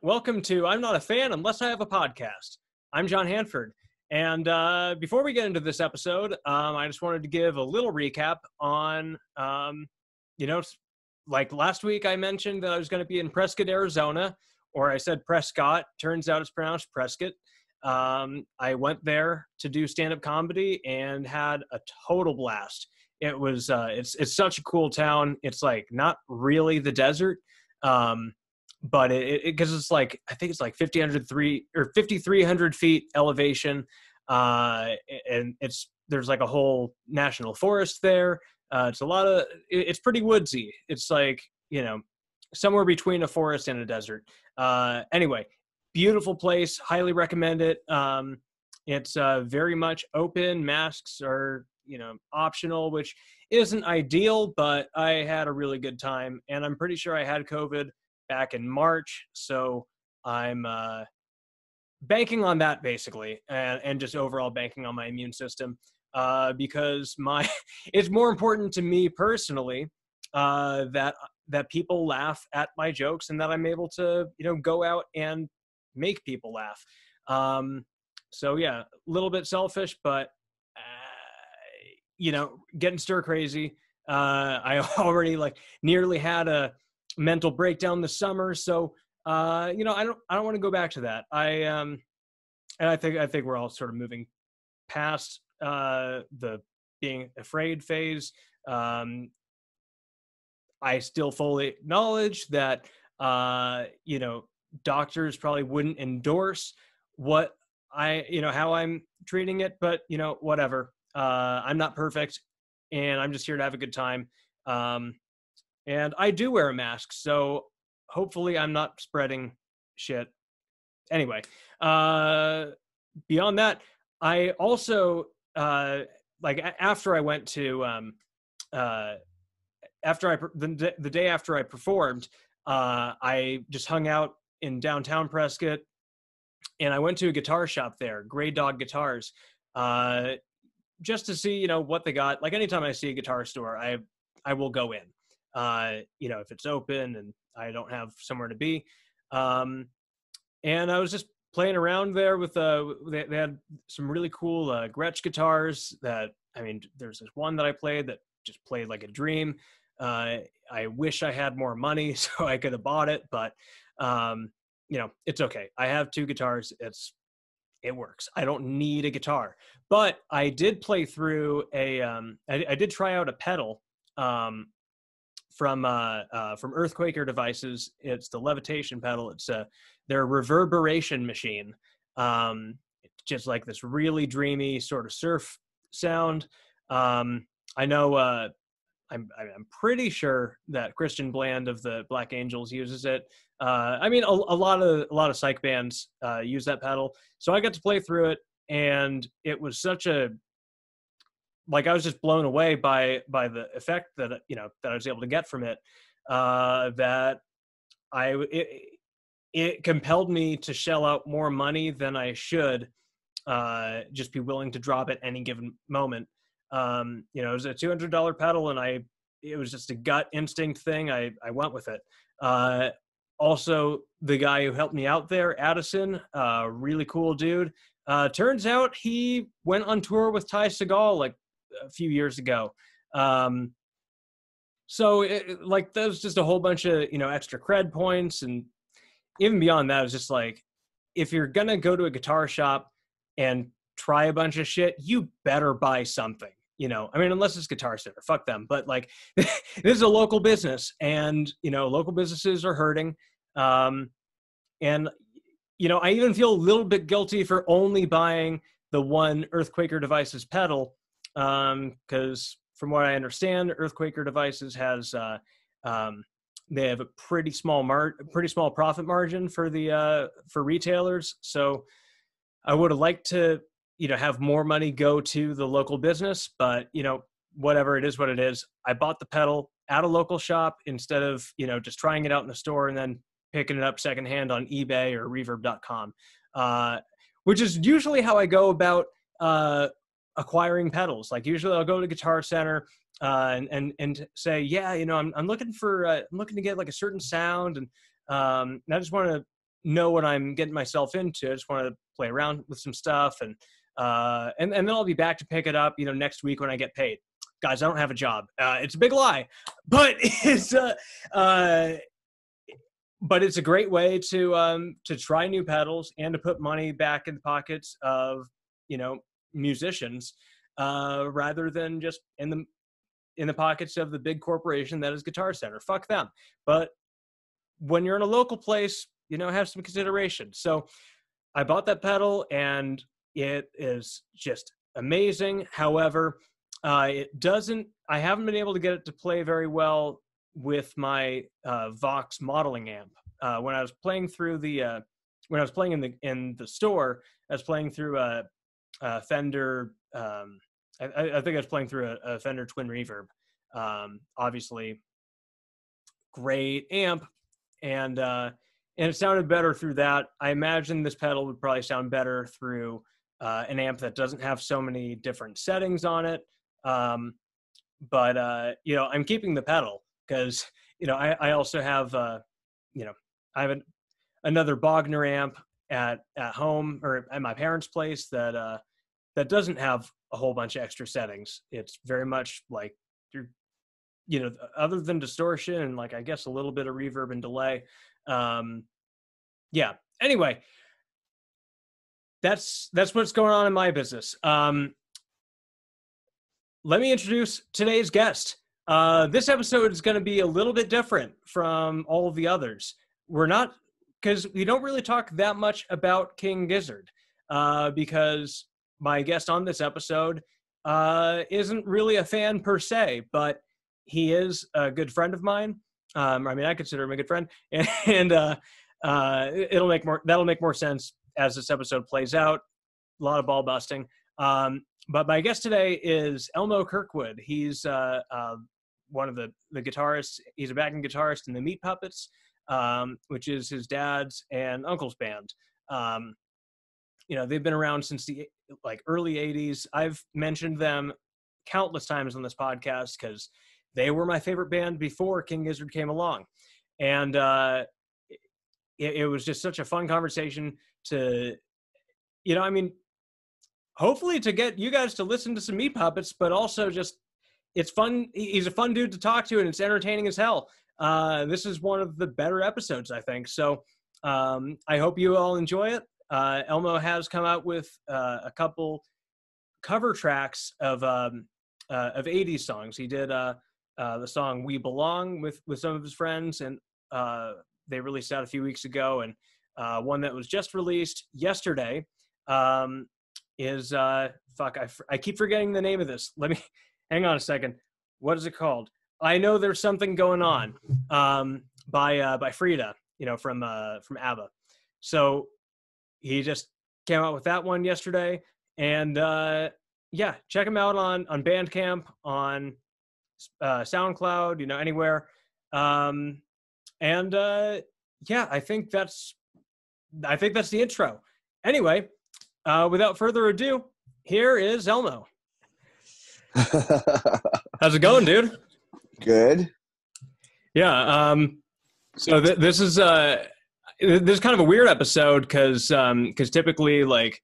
Welcome to I'm Not a Fan Unless I Have a Podcast. I'm John Hanford. And before we get into this episode, I just wanted to give a little recap on, you know, like last week I mentioned that I was going to be in Prescott, Arizona, or I said Prescott. Turns out it's pronounced Prescott. I went there to do stand-up comedy and had a total blast. It was, it's such a cool town. It's like not really the desert. But because it's like, I think it's like 5,300 feet elevation. And there's like a whole national forest there. It's a lot of, it's pretty woodsy. It's like, you know, somewhere between a forest and a desert. Anyway, beautiful place. Highly recommend it. It's very much open. Masks are, you know, optional, which isn't ideal, but I had a really good time. And I'm pretty sure I had COVID back in March, so I'm banking on that basically, and just overall banking on my immune system, because my it's more important to me personally that people laugh at my jokes and that I'm able to, you know, go out and make people laugh. So yeah, a little bit selfish, but you know, getting stir crazy. I already like nearly had a mental breakdown this summer, so you know, I don't want to go back to that. I think we're all sort of moving past the being afraid phase. I still fully acknowledge that you know, doctors probably wouldn't endorse what I, you know, how I'm treating it, but you know, whatever. I'm not perfect, and I'm just here to have a good time. And I do wear a mask, so hopefully I'm not spreading shit. Anyway, beyond that, I also, like after I went to, the day after I performed, I just hung out in downtown Prescott, and I went to a guitar shop there, Gray Dog Guitars, just to see, you know, what they got. Like anytime I see a guitar store, I will go in. You know, if it's open and I don't have somewhere to be. And I was just playing around there with, they had some really cool, Gretsch guitars that, I mean, there's this one that I played that just played like a dream. I wish I had more money so I could have bought it, but, you know, it's okay. I have two guitars. It works. I don't need a guitar, but I did play through a, I did try out a pedal, from Earthquaker Devices. It's the levitation pedal. It's their reverberation machine. It's just like this really dreamy sort of surf sound. I know, I'm pretty sure that Christian Bland of the Black Angels uses it. I mean, a lot of psych bands use that pedal. So I got to play through it, and it was such a, like, I was just blown away by the effect that, you know, that I was able to get from it, that it compelled me to shell out more money than I should, just be willing to drop at any given moment. You know, it was a $200 pedal, and it was just a gut instinct thing. I went with it. Also, the guy who helped me out there, Addison, really cool dude. Turns out he went on tour with Ty Segall like a few years ago. So like that was just a whole bunch of, you know, extra cred points. And even beyond that, it was just like, if you're going to go to a guitar shop and try a bunch of shit, you better buy something, you know, I mean, unless it's Guitar Center, fuck them. But like, this is a local business, and, you know, local businesses are hurting. And you know, I even feel a little bit guilty for only buying the one Earthquaker Devices pedal, because from what I understand, Earthquaker Devices has they have a pretty small profit margin for the for retailers. So I would have liked to, you know, have more money go to the local business, but you know, whatever, it is what it is. I bought the pedal at a local shop instead of, you know, just trying it out in the store and then picking it up secondhand on eBay or reverb.com, which is usually how I go about acquiring pedals. Like usually I'll go to Guitar Center and say, yeah, you know, I'm looking for, I'm looking to get like a certain sound, and I just want to know what I'm getting myself into. I just want to play around with some stuff, and then I'll be back to pick it up, you know, next week when I get paid. Guys, I don't have a job. It's a big lie, but it's a great way to try new pedals and to put money back in the pockets of, you know, musicians, rather than just in the pockets of the big corporation that is Guitar Center. Fuck them. But when you're in a local place, you know, have some consideration. So I bought that pedal and it is just amazing. However, I haven't been able to get it to play very well with my Vox modeling amp. When I was playing through in the store, I was playing through a Fender. I think I was playing through a Fender Twin Reverb. Obviously, great amp, and it sounded better through that. I imagine this pedal would probably sound better through an amp that doesn't have so many different settings on it. You know, I'm keeping the pedal because, you know, I also have, you know, I have another Bogner amp at home or at my parents' place that doesn't have a whole bunch of extra settings. It's very much like, you know, other than distortion and like, I guess a little bit of reverb and delay. Yeah. Anyway, that's what's going on in my business. Let me introduce today's guest. This episode is going to be a little bit different from all of the others. We don't really talk that much about King Gizzard, because my guest on this episode isn't really a fan per se, but he is a good friend of mine. I mean, I consider him a good friend, and that'll make more sense as this episode plays out. A lot of ball busting. But my guest today is Elmo Kirkwood. He's one of the guitarists. He's a backing guitarist in the Meat Puppets, which is his dad's and uncle's band. You know, they've been around since the early 80s. I've mentioned them countless times on this podcast because they were my favorite band before King Gizzard came along. And it was just such a fun conversation to, you know, I mean, hopefully to get you guys to listen to some Meat Puppets, but also just, it's fun. He's a fun dude to talk to and it's entertaining as hell. This is one of the better episodes, I think. So I hope you all enjoy it. Elmo has come out with a couple cover tracks of 80s songs. He did the song We Belong with some of his friends, and they released that a few weeks ago. And one that was just released yesterday, is I keep forgetting the name of this. Let me hang on a second. What is it called? I know there's something going on, by Frida, you know, from ABBA. So he just came out with that one yesterday, and yeah, check him out on Bandcamp, on SoundCloud, you know, anywhere. Yeah, I think that's the intro. Anyway, without further ado, here is Elmo. How's it going, dude? Good. Yeah. So this is this is kind of a weird episode because typically like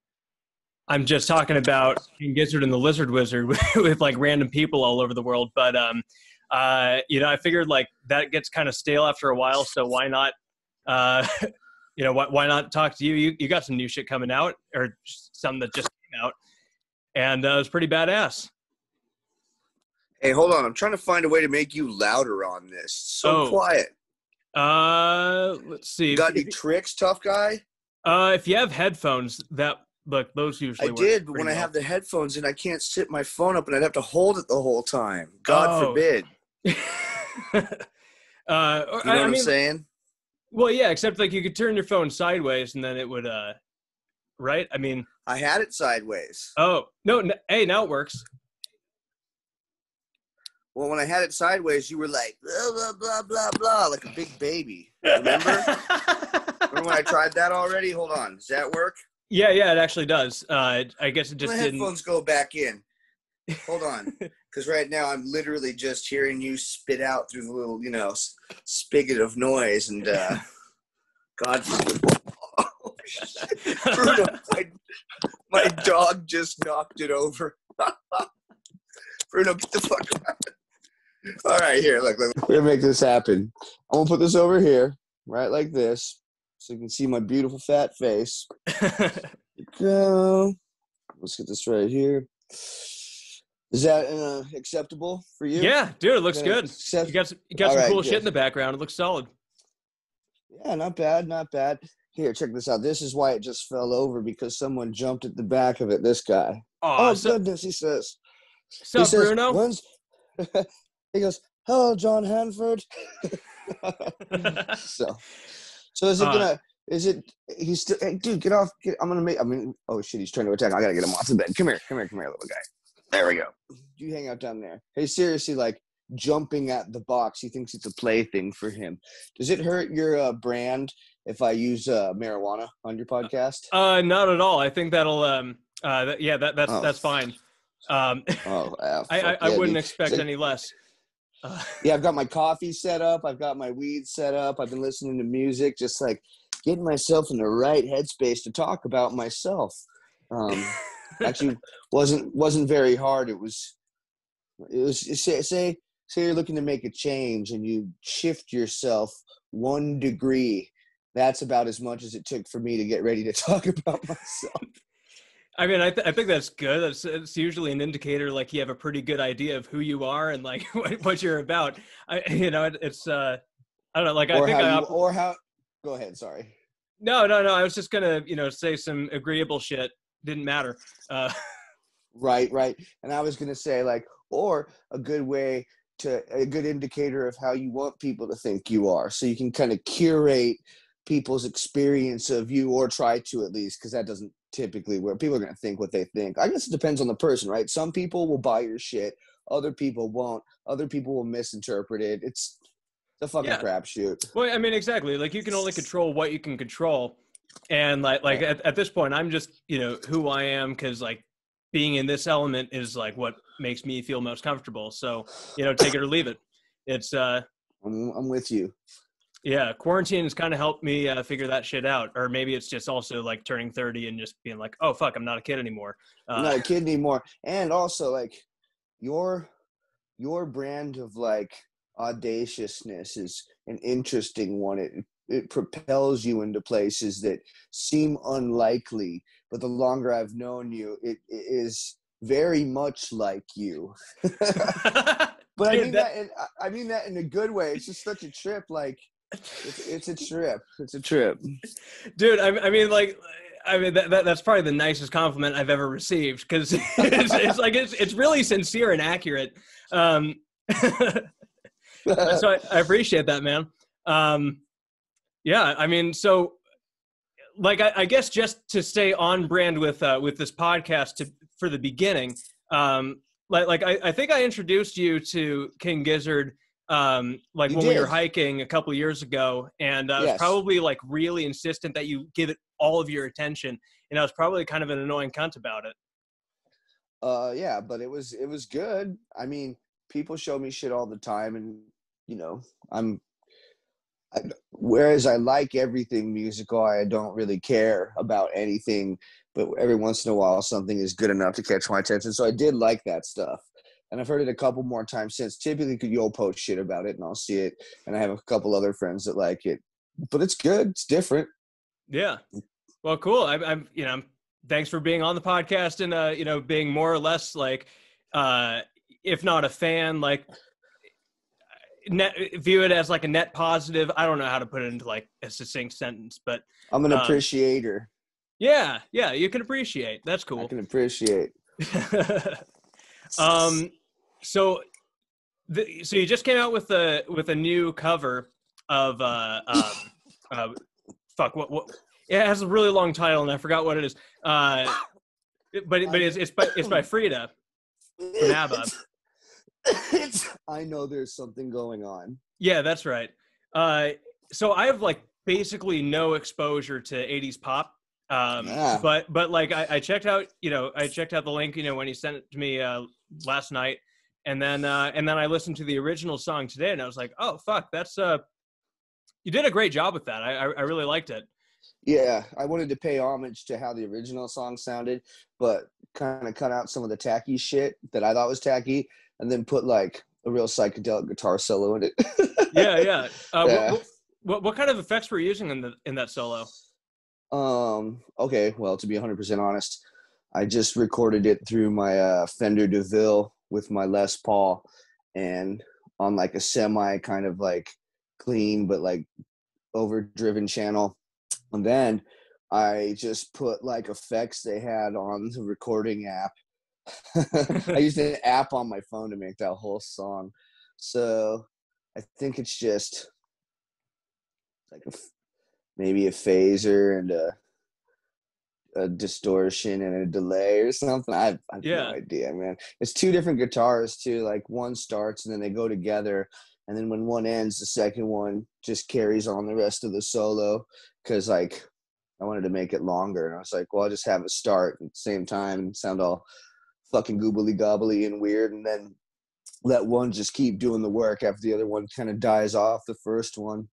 I'm just talking about King Gizzard and the Lizard Wizard with like random people all over the world, but you know, I figured like that gets kind of stale after a while, so why not? You know, why not talk to you? You got some new shit coming out, or some that just came out, and it was pretty badass. Hey, hold on. I'm trying to find a way to make you louder on this. So quiet. Let's see. You got any tricks, tough guy? If you have headphones, that look, those usually. I did when I have the headphones and I can't sit my phone up, and I'd have to hold it the whole time. God forbid. You know what I'm saying? Well, yeah, except like you could turn your phone sideways and then it would, right? I mean, I had it sideways. Oh no! Hey, now it works. Well, when I had it sideways, you were like blah blah blah blah blah, like a big baby. Remember? Remember when I tried that already? Hold on, does that work? Yeah, yeah, it actually does. I guess it just didn't. My headphones go back in. Hold on, because right now I'm literally just hearing you spit out through the little, you know, spigot of noise, and God, oh, Bruno, my dog just knocked it over. Bruno, get the fuck out! All right, here, look, we're gonna make this happen. I'm gonna put this over here, right, like this, so you can see my beautiful fat face. There you go. Let's get this right here. Is that acceptable for you? Yeah, dude, it looks good. You got some cool shit in the background. It looks solid. Yeah, not bad, not bad. Here, check this out. This is why it just fell over, because someone jumped at the back of it, this guy. Oh, goodness, he says. So, Bruno? He goes, hello, John Hanford. So is it gonna... Is it? He's still. Hey, dude, get off! Oh shit! He's trying to attack. I gotta get him off the bed. Come here, little guy. There we go. You hang out down there. Hey, seriously, like jumping at the box. He thinks it's a plaything for him. Does it hurt your brand if I use marijuana on your podcast? Not at all. I think that'll. That's fine. I wouldn't expect any less. Yeah, I've got my coffee set up. I've got my weed set up. I've been listening to music, just like getting myself in the right headspace to talk about myself. Actually, wasn't very hard. It was say you're looking to make a change and you shift yourself 1 degree. That's about as much as it took for me to get ready to talk about myself. I mean, I think that's good. It's usually an indicator, like you have a pretty good idea of who you are and like what you're about. I don't know, like Go ahead. Sorry. No. I was just gonna, say some agreeable shit. Didn't matter. Right. And I was gonna say a good indicator of how you want people to think you are, so you can kind of curate people's experience of you, or try to at least, because that doesn't typically where people are going to think what they think. I guess it depends on the person, right? Some people will buy your shit. Other people won't. Other people will misinterpret it. It's a fucking crapshoot. Well, I mean, exactly. Like you can only control what you can control. And like at this point, I'm just, who I am. Cause like being in this element is like what makes me feel most comfortable. So, take it or leave it. It's I'm with you. Yeah, quarantine has kind of helped me figure that shit out. Or maybe it's just also like turning 30 and just being like, oh, fuck, I'm not a kid anymore. I'm not a kid anymore. And also like your brand of like audaciousness is an interesting one. It propels you into places that seem unlikely. But the longer I've known you, it is very much like you. But dude, I mean that in a good way. It's just such a trip. Like, it's a trip. It's a trip, dude. That's probably the nicest compliment I've ever received, because it's really sincere and accurate. So I appreciate that, man. Yeah, I mean, so like I guess just to stay on brand with this podcast for the beginning. I think I introduced you to King Gizzard, we were hiking a couple years ago, and I was probably like really insistent that you give it all of your attention, and I was probably kind of an annoying cunt about it. Yeah, but it was good. I mean, people show me shit all the time, and whereas I like everything musical, I don't really care about anything. But every once in a while, something is good enough to catch my attention. So I did like that stuff. And I've heard it a couple more times since. Typically, you'll post shit about it, and I'll see it. And I have a couple other friends that like it. But it's good. It's different. Yeah. Well, cool. I'm thanks for being on the podcast and, being more or less like, if not a fan, like, view it as like a net positive. I don't know how to put it into like a succinct sentence, but I'm an appreciator. Yeah. Yeah. You can appreciate. That's cool. I can appreciate. So you just came out with a new cover of, fuck, what, it has a really long title and I forgot what it is. But it's by Frida from ABBA. I know there's something going on. Yeah, that's right. So I have like basically no exposure to 80s pop. But like I checked out, you know, I checked out the link, you know, when he sent it to me last night, and then I listened to the original song today, and I was like, oh fuck, that's you did a great job with that. I really liked it. Yeah, I wanted to pay homage to how the original song sounded, but kind of cut out some of the tacky shit that I thought was tacky, and then put like a real psychedelic guitar solo in it. Yeah. Yeah. What kind of effects were you using in that solo? Okay, well, to be 100% honest, I just recorded it through my Fender DeVille with my Les Paul, and on like a semi kind of like clean but like overdriven channel. And then I just put like effects they had on the recording app. I used an app on my phone to make that whole song. So I think it's just like maybe a phaser and a distortion and a delay or something. I have no idea, man. It's two different guitars too. Like one starts and then they go together. And then when one ends, the second one just carries on the rest of the solo. Cause like I wanted to make it longer. And I was like, well, I'll just have it start at the same time and sound all fucking goobly gobbly and weird. And then let one just keep doing the work after the other one kind of dies off the first one.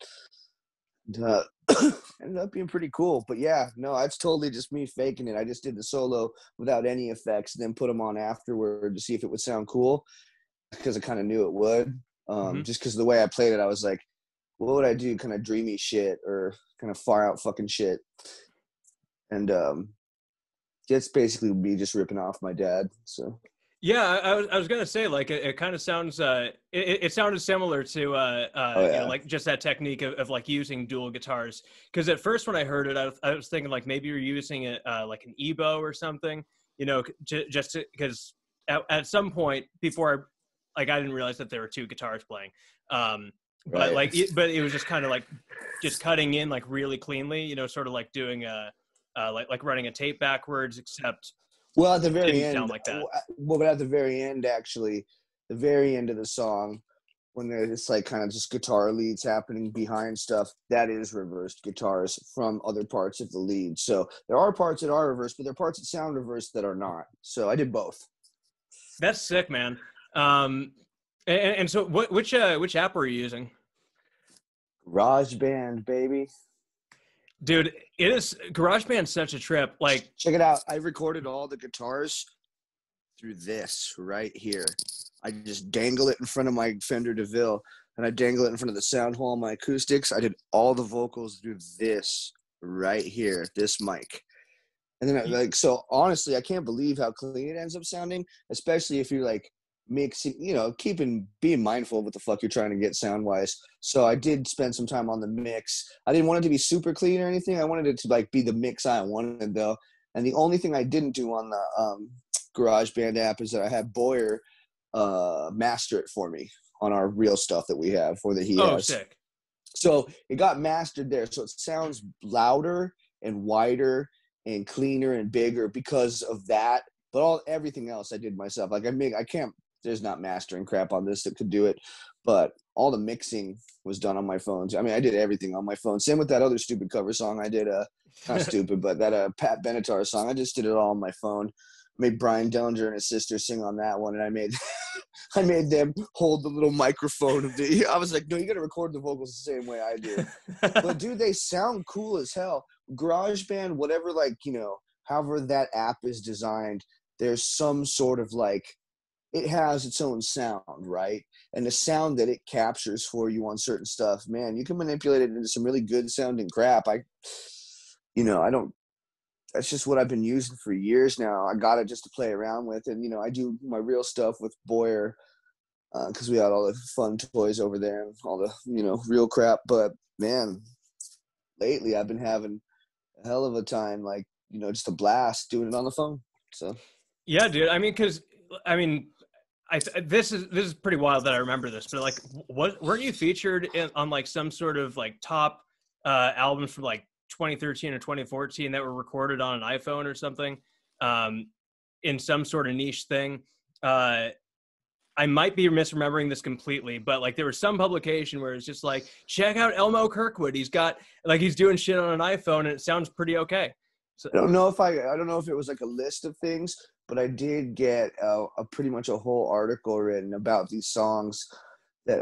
Ended up being pretty cool, but yeah, no, it's totally just me faking it. I just did the solo without any effects and then put them on afterward to see if it would sound cool, because I kind of knew it would. Just because of the way I played it, I was like, what would I do, kind of dreamy shit or kind of far out fucking shit? And it's basically me just ripping off my dad. So yeah, I was gonna say, like, it kind of sounds it sounded similar to you know, like just that technique of like using dual guitars. Because at first when I heard it, I was thinking like maybe you're using it like an EBO or something, you know, just because at some point before I didn't realize that there were two guitars playing, but right. Like but it was just kind of like just cutting in like really cleanly, you know, sort of like doing a like running a tape backwards, except. Well, at the very end, like that. Well, but at the very end, actually, the very end of the song, when there's like kind of just guitar leads happening behind stuff, that is reversed guitars from other parts of the lead. So there are parts that are reversed, but there are parts that sound reversed that are not. So I did both. That's sick, man. And so which app were you using? GarageBand, baby. Dude, it is GarageBand's such a trip. Like, check it out. I recorded all the guitars through this right here. I just dangle it in front of my Fender DeVille, and I dangle it in front of the sound hole on my acoustics. I did all the vocals through this right here, this mic. And then so honestly, I can't believe how clean it ends up sounding, especially if you're like mixing, you know, being mindful of what the fuck you're trying to get sound wise. So I did spend some time on the mix. I didn't want it to be super clean or anything. I wanted it to like be the mix I wanted though. And the only thing I didn't do on the GarageBand app is that I had Boyer master it for me on our real stuff that we have, or that he has. Sick. So it got mastered there. So it sounds louder and wider and cleaner and bigger because of that. But everything else I did myself. Like there's not mastering crap on this that could do it, but all the mixing was done on my phone. I mean, I did everything on my phone. Same with that other stupid cover song I did, not stupid, but that Pat Benatar song. I just did it all on my phone. I made Brian Dellinger and his sister sing on that one, and I made them hold the little microphone. I was like, no, you got to record the vocals the same way I do. But dude, they sound cool as hell. GarageBand, whatever, like, you know, however that app is designed, there's some sort of like, it has its own sound, right? And the sound that it captures for you on certain stuff, man, you can manipulate it into some really good sounding crap. That's just what I've been using for years now. I got it just to play around with. And, you know, I do my real stuff with Boyer because we had all the fun toys over there and all the, you know, real crap. But man, lately I've been having a hell of a time, like, you know, just a blast doing it on the phone. So yeah, dude, I mean, because I mean, this is pretty wild that I remember this, but like, what weren't you featured in, on like some sort of like top albums from like 2013 or 2014 that were recorded on an iPhone or something, in some sort of niche thing? I might be misremembering this completely, but like there was some publication where it's just like, check out Elmo Kirkwood. He's got like, he's doing shit on an iPhone and it sounds pretty okay. So I don't know if it was like a list of things, but I did get a pretty much a whole article written about these songs that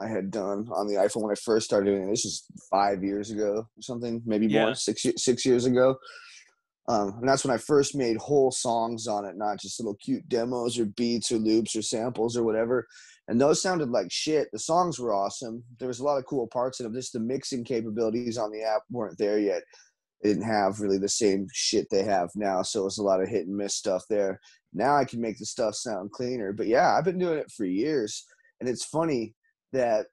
I had done on the iPhone when I first started doing it. This is 5 years ago or something, maybe more, six years ago. And that's when I first made whole songs on it, not just little cute demos or beats or loops or samples or whatever. And those sounded like shit. The songs were awesome. There was a lot of cool parts in them. Just the mixing capabilities on the app weren't there yet. They didn't have really the same shit they have now. So it was a lot of hit and miss stuff there. Now I can make the stuff sound cleaner. But yeah, I've been doing it for years. And it's funny that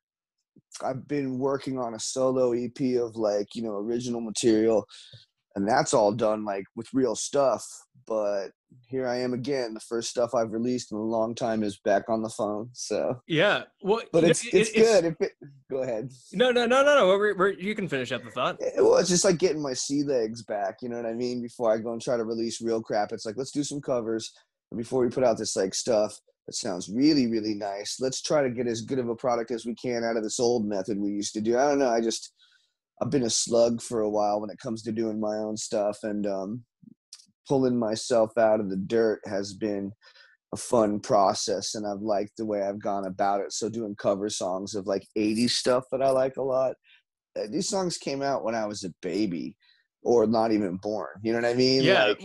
I've been working on a solo EP of like, you know, original material. And that's all done like with real stuff. But here I am again. The first stuff I've released in a long time is back on the phone. So yeah, well, but it's good. Go ahead. No. You can finish up the thought. Well, it's just like getting my sea legs back. You know what I mean? Before I go and try to release real crap, it's like, let's do some covers. And before we put out this like stuff that sounds really, really nice, let's try to get as good of a product as we can out of this old method we used to do. I don't know. I've been a slug for a while when it comes to doing my own stuff, and pulling myself out of the dirt has been a fun process, and I've liked the way I've gone about it. So doing cover songs of like 80s stuff that I like a lot. These songs came out when I was a baby or not even born. You know what I mean? Yeah. Like,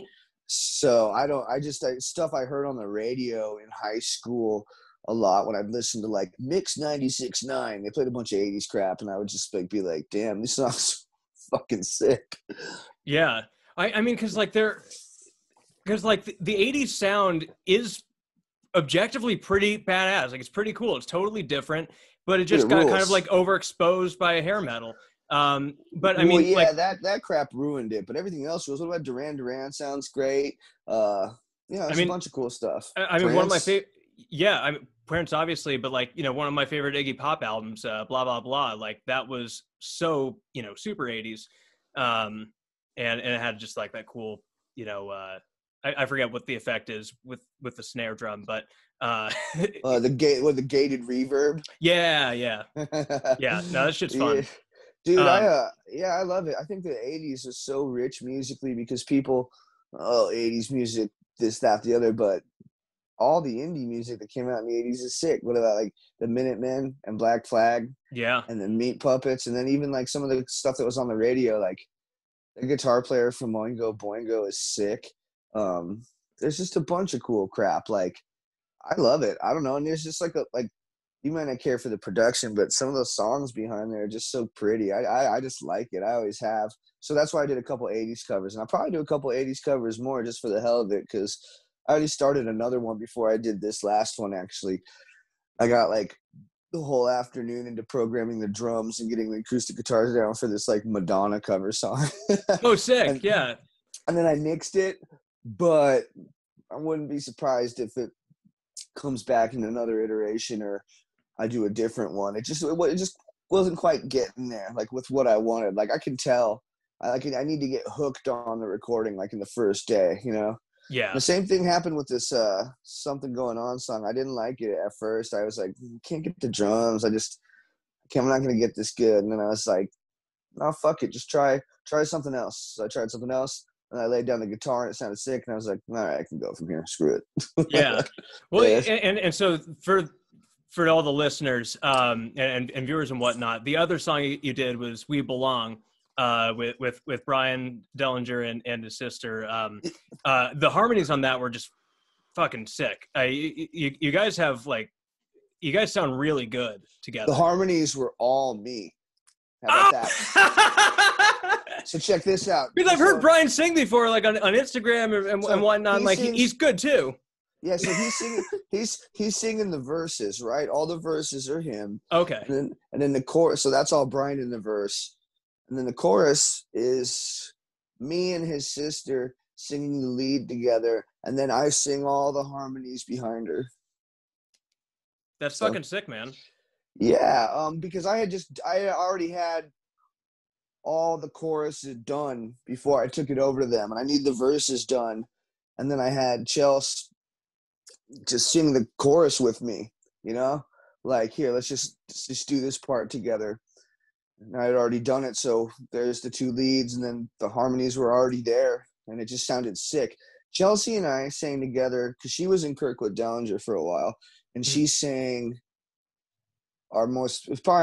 so stuff I heard on the radio in high school a lot when I'd listen to like Mix 96.9, they played a bunch of 80s crap, and I would just like be like, damn, this song's fucking sick. Yeah. I mean, because the 80s sound is objectively pretty badass. Like, it's pretty cool. It's totally different, but it just got kind of like overexposed by hair metal. But I mean, yeah, like, that crap ruined it, but everything else was. What about Duran Duran? Sounds great. Yeah, it's a bunch of cool stuff. One of my favorite. Yeah, I mean, Prince, obviously, but like, you know, one of my favorite Iggy Pop albums, Blah Blah Blah, like that was so, you know, super 80s, and it had just like that cool, you know, I forget what the effect is with the snare drum, but the gated reverb. Yeah. No, that shit's fun, dude. I love it. I think the 80s is so rich musically because people, 80s music, this, that, the other, but all the indie music that came out in the 80s is sick. What about like the Minutemen and Black Flag? Yeah. And the Meat Puppets. And then even like some of the stuff that was on the radio, like the guitar player from Oingo Boingo is sick. There's just a bunch of cool crap. Like, I love it. I don't know. And there's just like you might not care for the production, but some of those songs behind there are just so pretty. I just like it. I always have. So that's why I did a couple 80s covers. And I'll probably do a couple 80s covers more just for the hell of it, because I already started another one before I did this last one, actually. I got like the whole afternoon into programming the drums and getting the acoustic guitars down for this like Madonna cover song. Oh, sick. Yeah. And then I nixed it, but I wouldn't be surprised if it comes back in another iteration or I do a different one. It just wasn't quite getting there, like with what I wanted. Like I can tell, I need to get hooked on the recording like in the first day, you know? Yeah. The same thing happened with this Something Going On song. I didn't like it at first. I was like, can't get the drums. I'm not going to get this good. And then I was like, no, fuck it. Just try something else. So I tried something else, and I laid down the guitar, and it sounded sick. And I was like, all right, I can go from here. Screw it. Yeah. Well, yeah. And so for all the listeners and viewers and whatnot, the other song you did was We Belong. With Brian Dellinger and his sister, the harmonies on that were just fucking sick. You guys have like, you guys sound really good together. The harmonies were all me. How about that? So check this out. Because I've heard Brian sing before, like on Instagram and whatnot. He sings, he's good too. Yeah, so he's singing, he's singing the verses, right? All the verses are him. Okay. And then the chorus, so that's all Brian in the verse. And then the chorus is me and his sister singing the lead together, and then I sing all the harmonies behind her. That's so fucking sick, man. Yeah, because I already had all the choruses done before I took it over to them, and I need the verses done, and then I had Chelsea to sing the chorus with me, you know, like, here, let's just do this part together. And I had already done it, so there's the two leads, and then the harmonies were already there, and it just sounded sick. Chelsea and I sang together because she was in Kirkwood Dellinger for a while, and she sang probably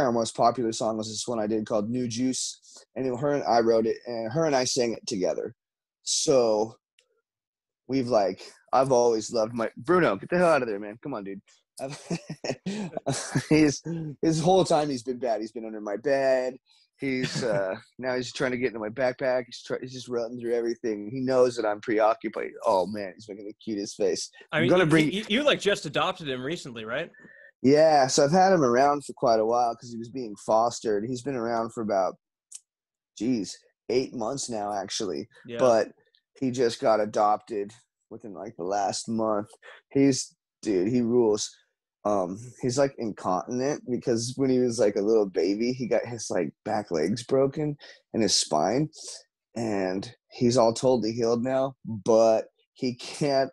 our most popular song was this one I did called New Juice, and I wrote it, and her and I sang it together. So we've like, I've always loved Bruno, get the hell out of there, man. Come on, dude. His whole time he's been bad. He's been under my bed. He's now he's trying to get into my backpack. He's just running through everything. He knows that I'm preoccupied. Oh man, he's making the cutest face. I mean, you like just adopted him recently, right? Yeah, so I've had him around for quite a while because he was being fostered. He's been around for about, 8 months now, actually. Yeah. But he just got adopted within like the last month. He rules. He's like incontinent because when he was like a little baby, he got his like back legs broken and his spine, and he's all totally healed now, but he can't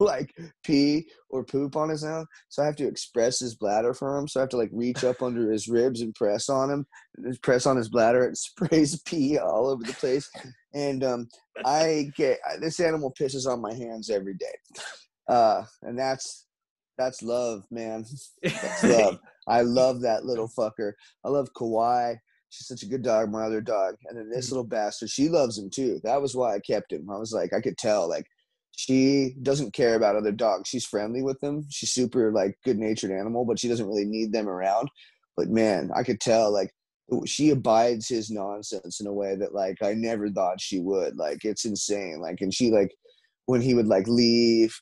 like pee or poop on his own. So I have to express his bladder for him. So I have to like reach up under his ribs and press on his bladder, and sprays pee all over the place. And this animal pisses on my hands every day. And that's love, man. That's love. I love that little fucker. I love Kawhi. She's such a good dog, my other dog. And then this little bastard, she loves him too. That was why I kept him. I was like, I could tell, like, she doesn't care about other dogs. She's friendly with them. She's super like good-natured animal, but she doesn't really need them around. But man, I could tell, like, she abides his nonsense in a way that like I never thought she would. Like, it's insane. Like, and she, like, when he would like leave,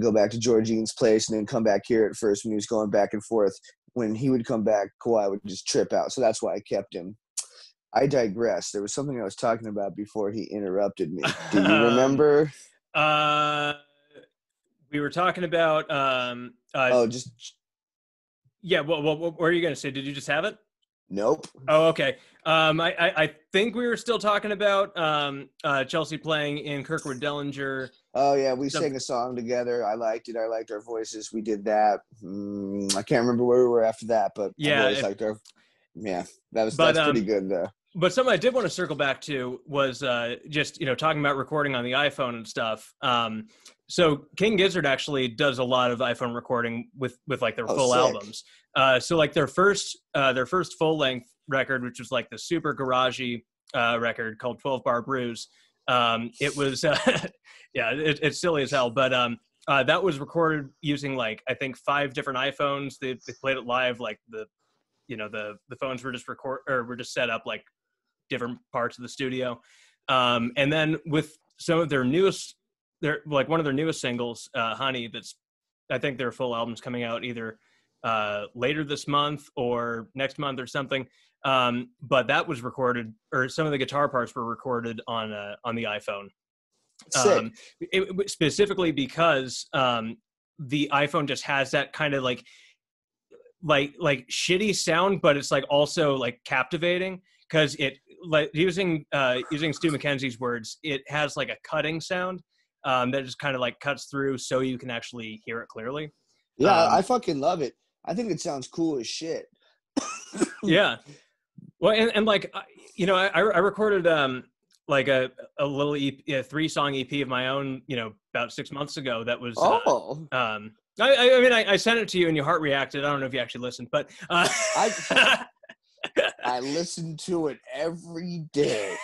go back to Georgine's place and then come back here at first when he was going back and forth. When he would come back, Kawhi would just trip out. So that's why I kept him. I digress. There was something I was talking about before he interrupted me. Do you remember? We were talking about yeah. Well, what were you going to say? Did you just have it? Nope. Oh, okay. I think we were still talking about Chelsea playing in Kirkwood Dellinger. Oh yeah, we sang a song together. I liked it. I liked our voices. We did that. I can't remember where we were after that, but yeah, I always liked our. Yeah, that's pretty good though. But something I did want to circle back to was just, you know, talking about recording on the iPhone and stuff. So King Gizzard actually does a lot of iPhone recording with like their full albums. So like their first full length record, which was like the super garagey record called 12 Bar Brews. It was, yeah, it's silly as hell, but that was recorded using like, I think 5 different iPhones. They played it live. Like the phones were just set up like different parts of the studio. And then with some of their newest, one of their newest singles, Honey, I think their full album's coming out either later this month or next month or something. But that was recorded, or some of the guitar parts were recorded on the iPhone. Specifically because the iPhone just has that kind of like shitty sound, but it's like also like captivating. Because it, like, using Stu McKenzie's words, it has like a cutting sound that just kind of like cuts through, so you can actually hear it clearly. Yeah, I fucking love it. I think it sounds cool as shit. Yeah, well, and like, you know, I recorded like a little 3-song EP of my own, you know, about 6 months ago. That was I mean, I sent it to you and you heart reacted. I don't know if you actually listened, but I listen to it every day.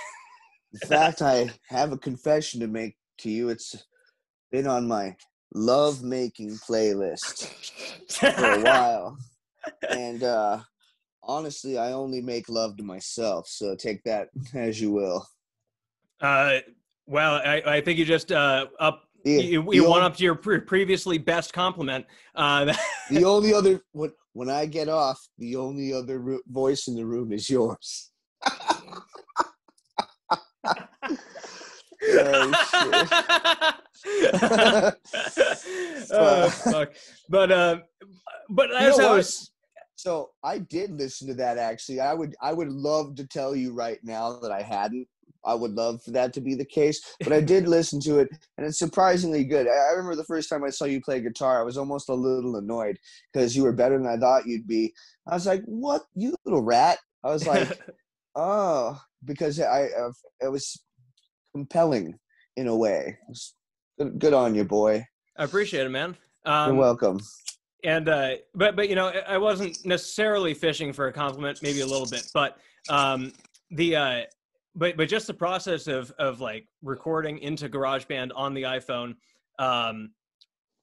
In fact, I have a confession to make to you. It's been on my love-making playlist for a while. And honestly, I only make love to myself, so take that as you will. Well, I think you just You went up to your previously best compliment. The only other, when I get off, the only other voice in the room is yours. Oh, shit. Fuck. But as I was. So I did listen to that, actually. I would love to tell you right now that I hadn't. I would love for that to be the case, but I did listen to it, and it's surprisingly good. I remember the first time I saw you play guitar, I was almost a little annoyed because you were better than I thought you'd be. I was like, what, you little rat? I was like, oh, because it was compelling in a way. Good on you, boy. I appreciate it, man. You're welcome. And but you know, I wasn't necessarily fishing for a compliment, maybe a little bit, but But just the process of like recording into GarageBand on the iPhone,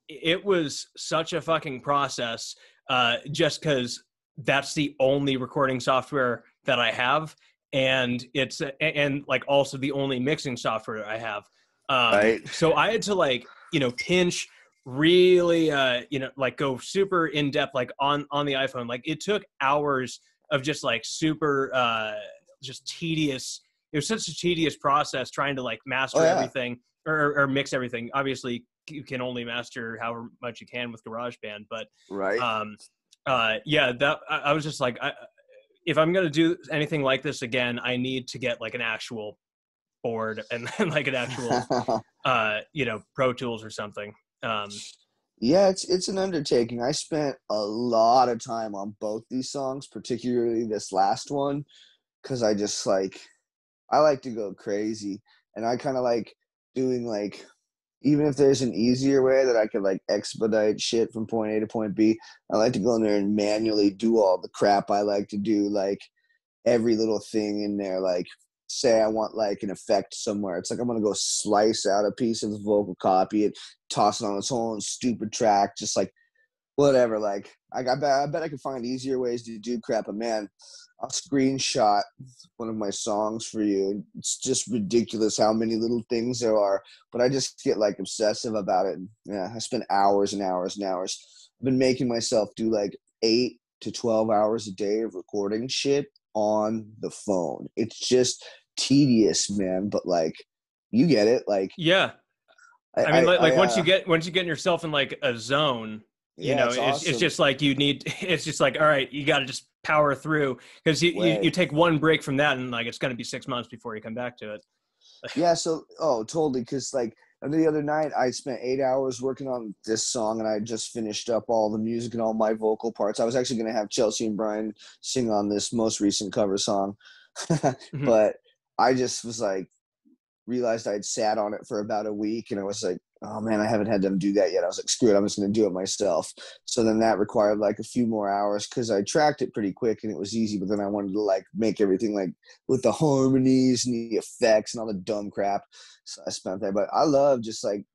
it was such a fucking process, just because that's the only recording software that I have, and it's like also the only mixing software I have. Right. So I had to like, you know, pinch really, you know, like go super in depth like on the iPhone. Like it took hours of just like super just tedious. It was such a tedious process trying to like master everything or mix everything. Obviously you can only master however much you can with GarageBand, but right. I was just like, if I'm going to do anything like this again, I need to get like an actual board and like an actual, you know, Pro Tools or something. Yeah, it's an undertaking. I spent a lot of time on both these songs, particularly this last one. 'Cause I just like, I like to go crazy, and I kind of like doing like, even if there's an easier way that I could like expedite shit from point A to point B, I like to go in there and manually do all the crap I like to do, like every little thing in there. Like say I want like an effect somewhere. It's like, I'm going to go slice out a piece of the vocal copy and toss it on its own stupid track. Just like whatever. Like I bet I could find easier ways to do crap, but man, I'll screenshot one of my songs for you. It's just ridiculous how many little things there are, but I just get like obsessive about it. Yeah, I spend hours and hours and hours. I've been making myself do like 8 to 12 hours a day of recording shit on the phone. It's just tedious, man, but like you get it. Like, yeah. I mean, like once you get yourself in like a zone, you know, it's just like it's just like, all right, you got to just power through, because you take one break from that and like it's going to be 6 months before you come back to it. Yeah, so totally, because like the other night I spent 8 hours working on this song, and I just finished up all the music and all my vocal parts. I was actually going to have Chelsea and Brian sing on this most recent cover song. Mm-hmm. But I just was like, realized I'd sat on it for about a week, and I was like, oh man, I haven't had them do that yet. I was like, screw it, I'm just going to do it myself. So then that required like a few more hours, because I tracked it pretty quick and it was easy. But then I wanted to like make everything like with the harmonies and the effects and all the dumb crap. So I spent that. But I love just like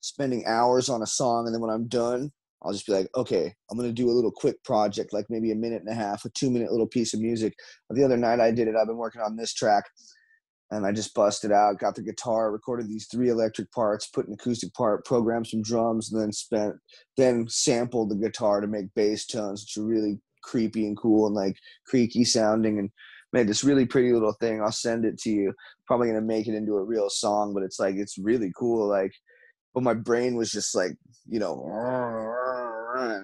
spending hours on a song, and then when I'm done, I'll just be like, okay, I'm going to do a little quick project, like maybe a minute and a half, a 2-minute little piece of music. The other night I did it. I've been working on this track, and I just busted out, got the guitar, recorded these 3 electric parts, put an acoustic part, programmed some drums, and then sampled the guitar to make bass tones, which are really creepy and cool and like creaky sounding, and made this really pretty little thing. I'll send it to you. Probably gonna make it into a real song, but it's like, it's really cool. Like, but my brain was just like, you know,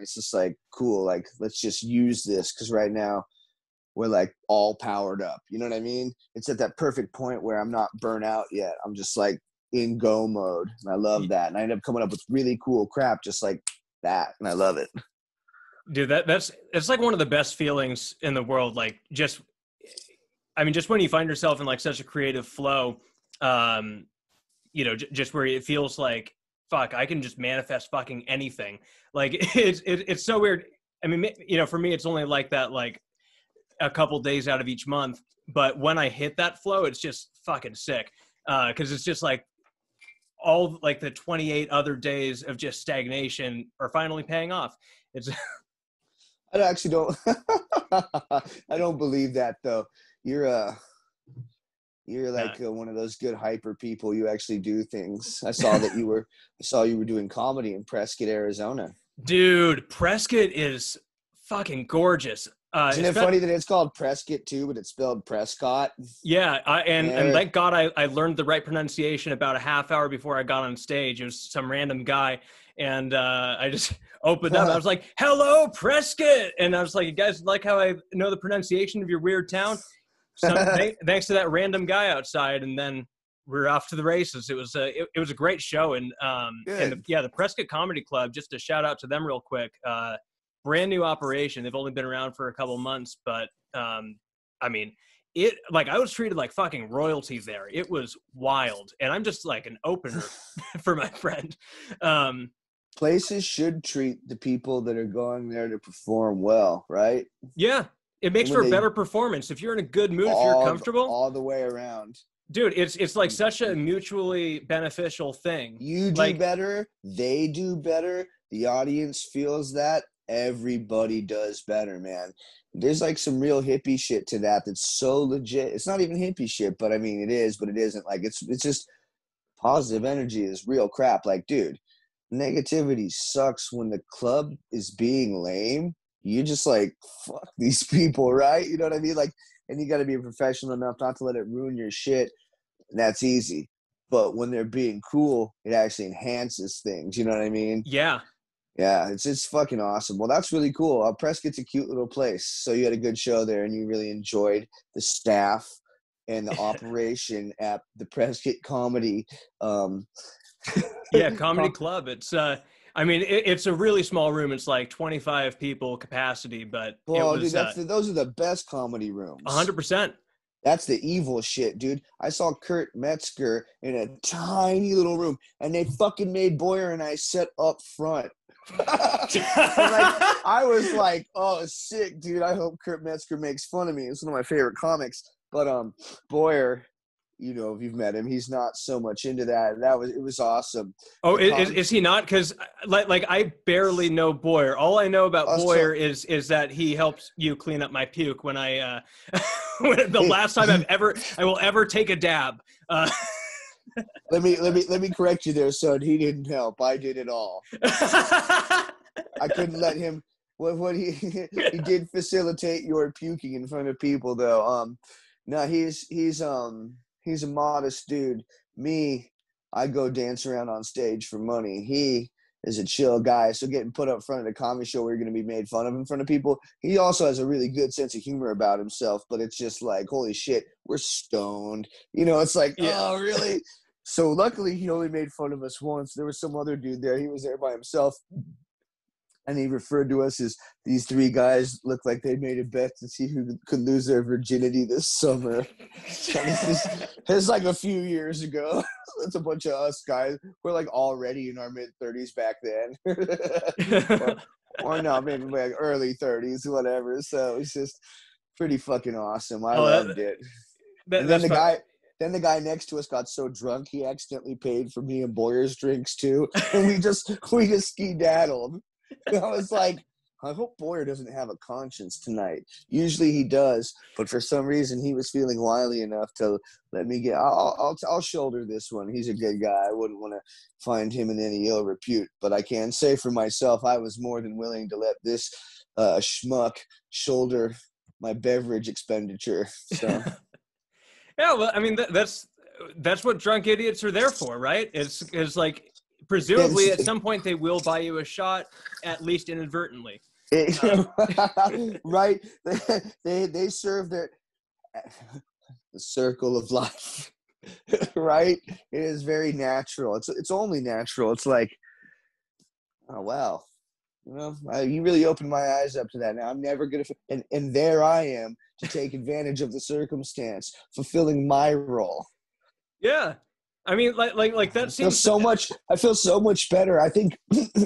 it's just like, cool. Like, let's just use this, because right now we're like all powered up. You know what I mean? It's at that perfect point where I'm not burnt out yet. I'm just like in go mode. And I love that. And I end up coming up with really cool crap just like that. And I love it. Dude, it's like one of the best feelings in the world. Like just when you find yourself in like such a creative flow, you know, just where it feels like, fuck, I can just manifest fucking anything. Like it's so weird. I mean, you know, for me, it's only like that, like, a couple days out of each month, but when I hit that flow, it's just fucking sick, because it's just like all like the 28 other days of just stagnation are finally paying off. It's I actually don't I don't believe that, though. You're You're like one of those good hyper people. You actually do things. I saw that you were, I saw you were doing comedy in Prescott, Arizona. Dude, Prescott is fucking gorgeous. Isn't it funny that it's called Prescott too, but it's spelled Prescott? Yeah, and thank God I learned the right pronunciation about a half hour before I got on stage. It was some random guy, and I just opened up. I was like, "Hello, Prescott," and I was like, "You guys like how I know the pronunciation of your weird town?" Thanks to that random guy outside, and then we're off to the races. It was a it was a great show, and the Prescott Comedy Club. Just a shout out to them real quick. Brand new operation. They've only been around for a couple months, but I mean, it like I was treated like fucking royalty there. It was wild, and I'm just like an opener for my friend. Places should treat the people that are going there to perform well, right? Yeah, it makes for a better performance if you're in a good mood, if you're comfortable, all the way around. Dude, it's like such a mutually beneficial thing. You do like, better, they do better. The audience feels that. Everybody does better, man. There's like some real hippie shit to that that's so legit. It's not even hippie shit, but I mean it is, but it isn't. Like it's just positive energy is real crap. Like, dude, negativity sucks when the club is being lame. You're just like, fuck these people, right? You know what I mean? Like, and you got to be professional enough not to let it ruin your shit. And that's easy. But when they're being cool, it actually enhances things. You know what I mean? Yeah. Yeah, it's fucking awesome. Well, that's really cool. Prescott's a cute little place. So you had a good show there, and you really enjoyed the staff and the operation at the Prescott Comedy. Comedy Club. It's, I mean, it's a really small room. It's like 25 people capacity, but well, it was, dude, those are the best comedy rooms. 100%. That's the evil shit, dude. I saw Kurt Metzger in a tiny little room, and they fucking made Boyer and I sit up front. I was like, oh, sick, dude. I hope Kurt Metzger makes fun of me. It's one of my favorite comics. But Boyer, you know, if you've met him, he's not so much into that. It was awesome. Oh, is he not? Because like I barely know Boyer. All I know about Boyer is that he helps you clean up my puke when I the last time I will ever take a dab. Let me correct you there, son. He didn't help. I did it all. I couldn't let him. What he did facilitate your puking in front of people, though. No, he's a modest dude. Me, I go dance around on stage for money. He is a chill guy. So getting put up front of a comedy show where you're going to be made fun of in front of people. He also has a really good sense of humor about himself, but it's just like, holy shit, we're stoned. You know, it's like, oh, really? So luckily he only made fun of us once. There was some other dude there. He was there by himself. And he referred to us as these three guys look like they made a bet to see who could lose their virginity this summer. It's like a few years ago. It's a bunch of us guys. We're like already in our mid-30s back then. or no, maybe like early 30s, whatever. So it's just pretty fucking awesome. I loved it. And then the guy next to us got so drunk he accidentally paid for me and Boyer's drinks too. And we just skedaddled. I was like, I hope Boyer doesn't have a conscience tonight. Usually he does, but for some reason he was feeling wily enough to let me get. I'll shoulder this one. He's a good guy. I wouldn't want to find him in any ill repute, but I can say for myself, I was more than willing to let this schmuck shoulder my beverage expenditure. So, yeah, well, I mean that's what drunk idiots are there for, right? It's like. Presumably, at some point, they will buy you a shot, at least inadvertently. Right? They serve the circle of life, right? It is very natural. It's only natural. It's like, oh, wow. You know, you really opened my eyes up to that. Now I'm never going to – and there I am to take advantage of the circumstance, fulfilling my role. Yeah. I mean, like that seems I feel so much better. I think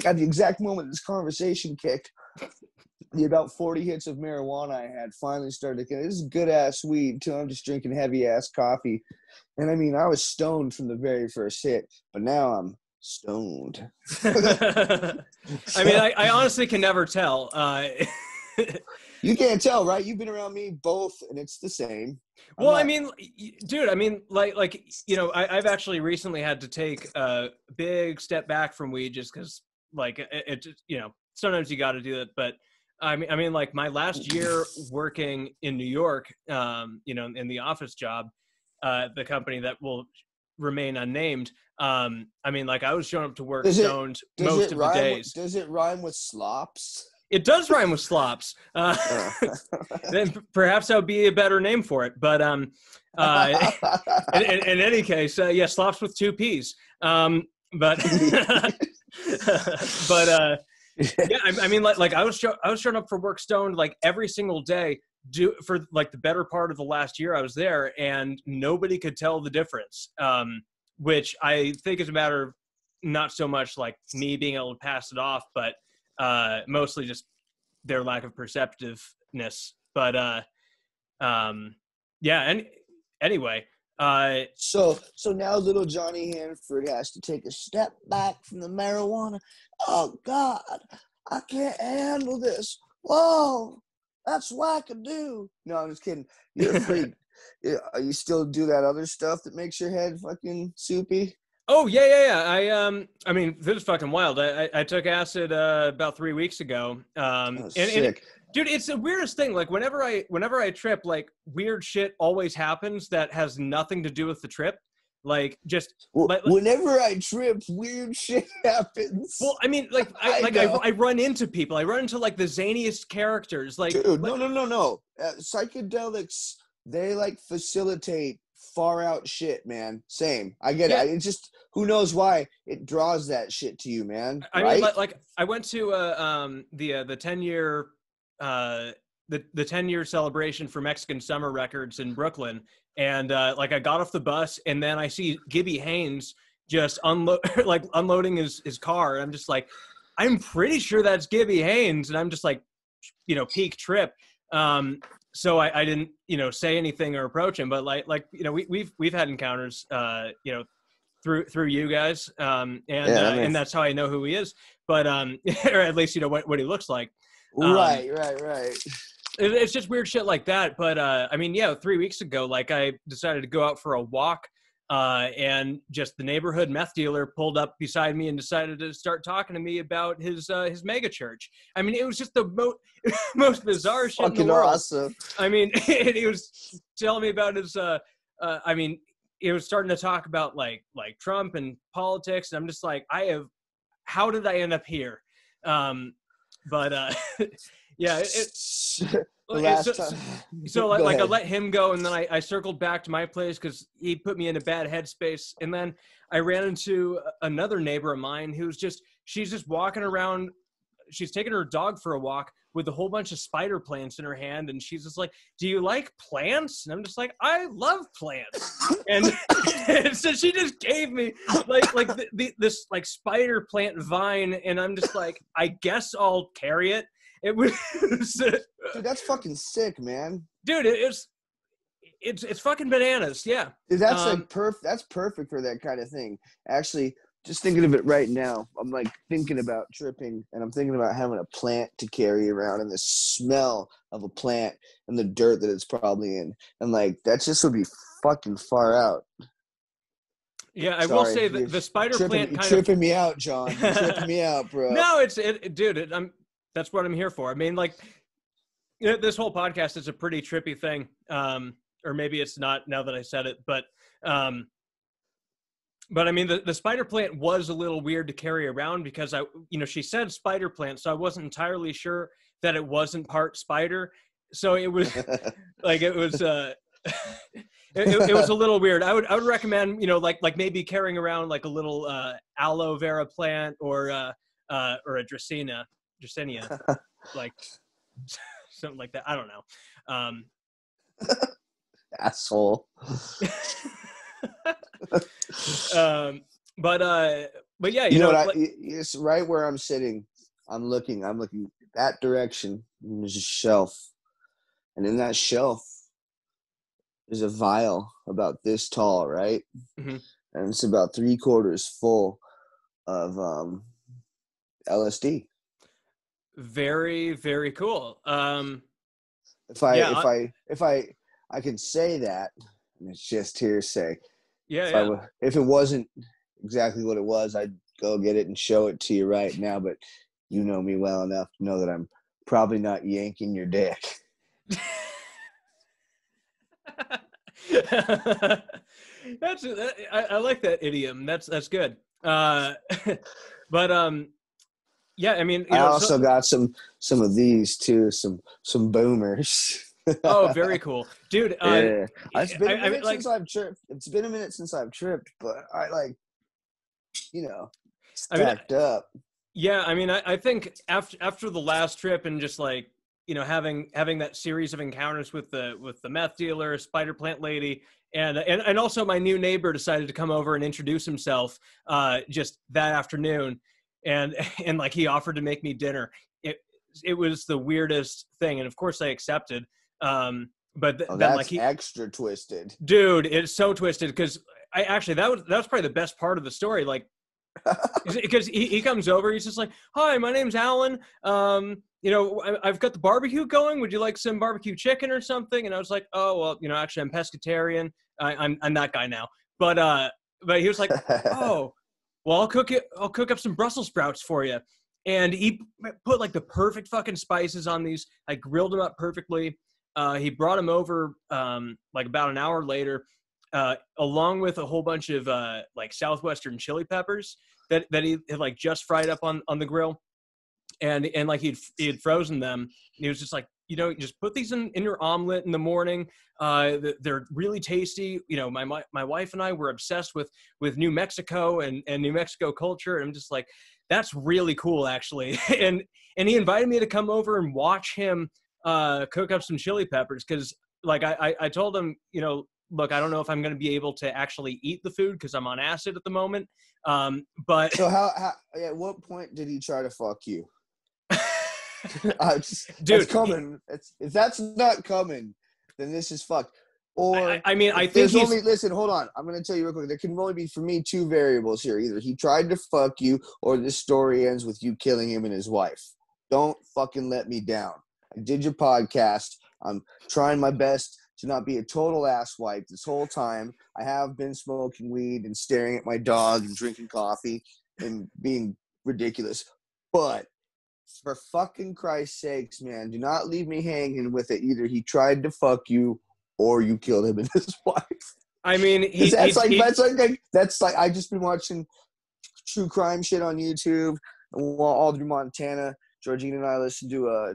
at the exact moment this conversation kicked, the about 40 hits of marijuana I had finally started to get. This is good ass weed too. I'm just drinking heavy ass coffee, and I mean, I was stoned from the very first hit, but now I'm stoned. I mean, I honestly can never tell. You can't tell, right? You've been around me both, and it's the same. I'm well, not... I mean, dude, I mean, like you know, I've actually recently had to take a big step back from weed just because, like, it you know, sometimes you got to do it. But I mean, like my last year working in New York, you know, in the office job, the company that will remain unnamed. I mean, like I was showing up to work stoned most of the days. Does it rhyme with slops? It does rhyme with slops. Then perhaps that would be a better name for it. But in any case, yeah, slops with two P's. But but yeah, I mean, like I was showing up for work stoned like every single day for like the better part of the last year I was there, and nobody could tell the difference. Which I think is a matter of not so much like me being able to pass it off, but mostly just their lack of perceptiveness. But yeah, and anyway, so now little Johnny Hanford has to take a step back from the marijuana. Oh God, I can't handle this. Whoa, that's wackadoo. No, I'm just kidding. You're a freak. You still do that other stuff that makes your head fucking soupy? Oh yeah. I mean, this is fucking wild. I took acid about 3 weeks ago. Oh, and dude, it's the weirdest thing. Like whenever I trip, like weird shit always happens that has nothing to do with the trip. Like just whenever I trip, weird shit happens. Well, I mean, like I run into people. I run into like the zaniest characters. Like dude, no. Psychedelics. They like facilitate far out shit, man. Same. I get it. It's just, who knows why it draws that shit to you, man. I mean, like I went to the 10-year the 10-year celebration for Mexican Summer Records in Brooklyn, and like I got off the bus and then I see Gibby Haynes just unloading his car, and I'm just like, I'm pretty sure that's Gibby Haynes, and I'm just like, you know, peak trip. So I didn't, you know, say anything or approach him, but like, you know, we've had encounters, you know, through you guys. And that's how I know who he is, but, or at least, you know, what he looks like. Right. It's just weird shit like that. But, I mean, yeah, 3 weeks ago, like I decided to go out for a walk, and just the neighborhood meth dealer pulled up beside me and decided to start talking to me about his mega church. I mean, it was just the most bizarre shit in the world. Awesome. I mean, he was telling me about his. I mean, it was starting to talk about like Trump and politics, and I'm just like, how did I end up here? Yeah. So like I let him go, and then I circled back to my place because he put me in a bad headspace. And then I ran into another neighbor of mine who's she's just walking around. She's taking her dog for a walk with a whole bunch of spider plants in her hand, and she's just like, "Do you like plants?" And I'm just like, "I love plants." And so she just gave me like this like spider plant vine, and I'm just like, "I guess I'll carry it." It was, dude, that's fucking sick, man. Dude, it's fucking bananas, yeah. Dude, that's like that's perfect for that kind of thing. Actually, just thinking of it right now, I'm like thinking about tripping, and I'm thinking about having a plant to carry around, and the smell of a plant and the dirt that it's probably in, and like that just would be fucking far out. Yeah, I will say that the spider plant kind of tripping me out, John. You're tripping me out, bro. No, that's what I'm here for. I mean, like, you know, this whole podcast is a pretty trippy thing. Or maybe it's not now that I said it, but I mean, the spider plant was a little weird to carry around because you know, she said spider plant, so I wasn't entirely sure that it wasn't part spider. So it was like, it was, it was a little weird. I would recommend, you know, like maybe carrying around like a little, aloe vera plant or a dracaena. Yersinia, like something like that. I don't know. Asshole. But yeah, you know what? It's right where I'm sitting. I'm looking that direction. And there's a shelf, and in that shelf, there's a vial about this tall, right? Mm-hmm. And it's about 3/4 full of LSD. Very, very cool. If I can say that, and it's just hearsay. Yeah. If it wasn't exactly what it was, I'd go get it and show it to you right now. But you know me well enough to know that I'm probably not yanking your dick. I like that idiom. That's good. Yeah, I mean, you know, I also got some of these too, some boomers. Oh, very cool, dude. Yeah. It's been a minute since I've tripped, but I like, you know, stacked up. Yeah, I mean, I think after the last trip and just like, you know, having that series of encounters with the meth dealer, spider plant lady, and also my new neighbor decided to come over and introduce himself just that afternoon. And like he offered to make me dinner. It was the weirdest thing, and of course I accepted. That's like extra twisted, dude. It's so twisted because I actually that was probably the best part of the story. Like, because he comes over, he's just like, "Hi, my name's Alan. You know, I've got the barbecue going. Would you like some barbecue chicken or something?" And I was like, "Oh well, you know, actually I'm pescatarian. I'm that guy now." But he was like, "Oh." Well, I'll cook up some Brussels sprouts for you. And he put like the perfect fucking spices on these. I grilled them up perfectly. He brought them over like about an hour later, along with a whole bunch of like Southwestern chili peppers that he had like just fried up on the grill. And like he had frozen them. And he was just like, you know, just put these in your omelet in the morning. They're really tasty. You know, my wife and I were obsessed with New Mexico and New Mexico culture. And I'm just like, that's really cool, actually. And he invited me to come over and watch him cook up some chili peppers. Because like I told him, you know, look, I don't know if I'm going to be able to actually eat the food because I'm on acid at the moment. But so how at what point did he try to fuck you? Dude, it's coming. If that's not coming, then this is fucked. Or I mean, I think listen, hold on. I'm going to tell you real quick. There can only be for me two variables here. Either he tried to fuck you, or this story ends with you killing him and his wife. Don't fucking let me down. I did your podcast. I'm trying my best to not be a total asswipe this whole time. I have been smoking weed and staring at my dog and drinking coffee and being ridiculous, but. For fucking Christ's sakes, man, do not leave me hanging with it. Either he tried to fuck you or you killed him and his wife. I mean, that's like I've just been watching true crime shit on YouTube. Aldrin, Montana, Georgina and I listen to a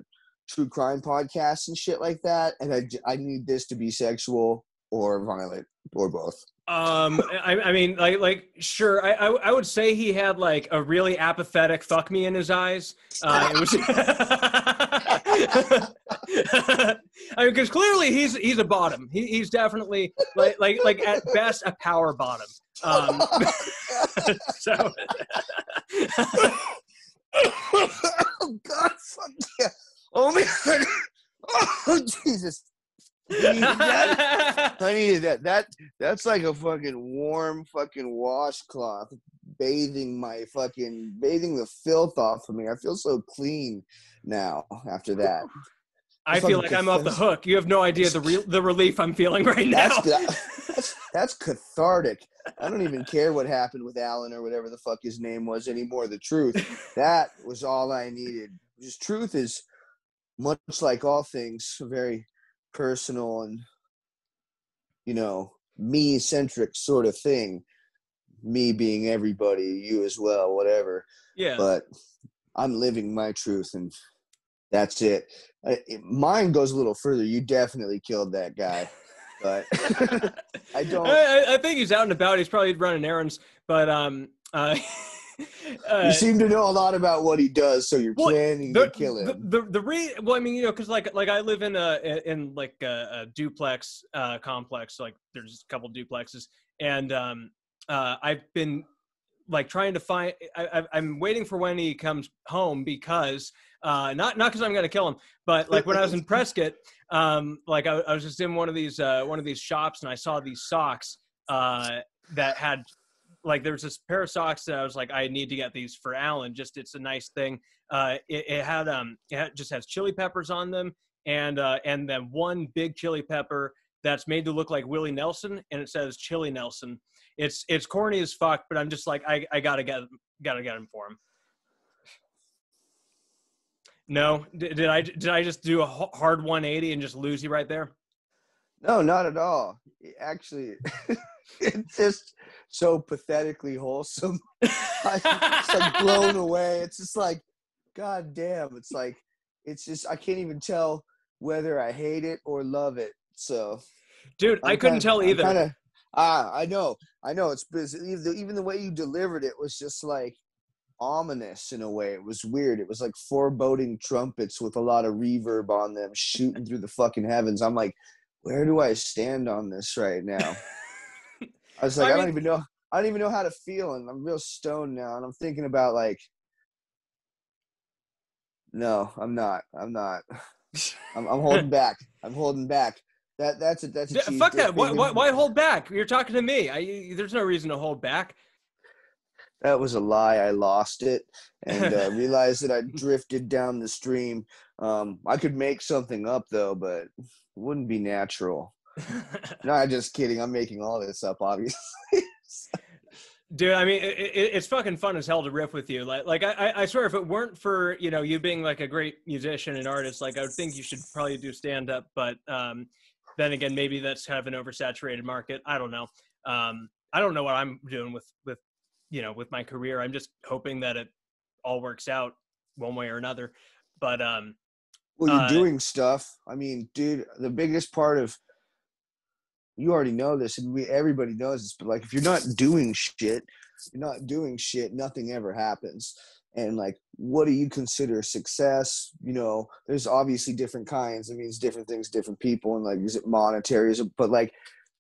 true crime podcast and shit like that. And I need this to be sexual or violent or both. I mean, like sure. I would say he had like a really apathetic fuck me in his eyes. It was, I mean, because clearly he's a bottom. He's definitely like at best a power bottom. So. Oh God, fuck yeah! Oh my God! Oh Jesus! I needed that. That's like a fucking warm fucking washcloth bathing the filth off of me. I feel so clean now after that. I feel like I'm off the hook. You have no idea the relief I'm feeling right now. That's cathartic. I don't even care what happened with Alan or whatever the fuck his name was anymore. The truth. That was all I needed. Just truth is much like all things, very personal and, you know, me-centric sort of thing. Me being everybody, you as well, whatever. Yeah. But I'm living my truth, and that's it. Mine goes a little further. You definitely killed that guy. But I don't. I think he's out and about. He's probably running errands. But you seem to know a lot about what he does, so you're planning to kill him. Well, I mean, you know, because like I live in a duplex complex. Like, there's a couple duplexes, and I've been like trying to find. I'm waiting for when he comes home because not because I'm gonna kill him, but like when I was in Prescott, like I was just in one of these shops, and I saw these socks that had like there's this pair of socks that I was like, I need to get these for Alan. Just, it's a nice thing. It just has chili peppers on them. And then one big chili pepper that's made to look like Willie Nelson. And it says Chili Nelson. It's corny as fuck, but I'm just like, I gotta get him for him. No, did I just do a hard 180 and just lose you right there? No, not at all. Actually, it's just so pathetically wholesome. I'm just like blown away. It's just like, God damn. It's like, it's just, I can't even tell whether I hate it or love it. So, dude, I couldn't tell either. I know. It's busy. Even the way you delivered it was just like ominous in a way. It was weird. It was like foreboding trumpets with a lot of reverb on them shooting through the fucking heavens. I'm like, where do I stand on this right now? I was like, I mean, I don't even know how to feel, and I'm real stoned now, and I'm thinking about like, no, I'm not. I'm holding back. I'm holding back. That's a fuck that. Why hold back? You're talking to me. There's no reason to hold back. That was a lie. I lost it and realized that I drifted down the stream. I could make something up though, but it wouldn't be natural. No, I'm just kidding. I'm making all this up, obviously. Dude, I mean, it's fucking fun as hell to riff with you. Like I swear, if it weren't for, you know, you being like a great musician and artist, like I would think you should probably do stand up. But then again, maybe that's kind of an oversaturated market. I don't know. I don't know what I'm doing with, you know, with my career. I'm just hoping that it all works out one way or another. But well, you're doing stuff. I mean, dude, the biggest part of, you already know this, and everybody knows this, but like, if you're not doing shit, nothing ever happens. And like, what do you consider success? You know, there's obviously different kinds. It means different things, different people. And like, is it monetary? Is it, but like,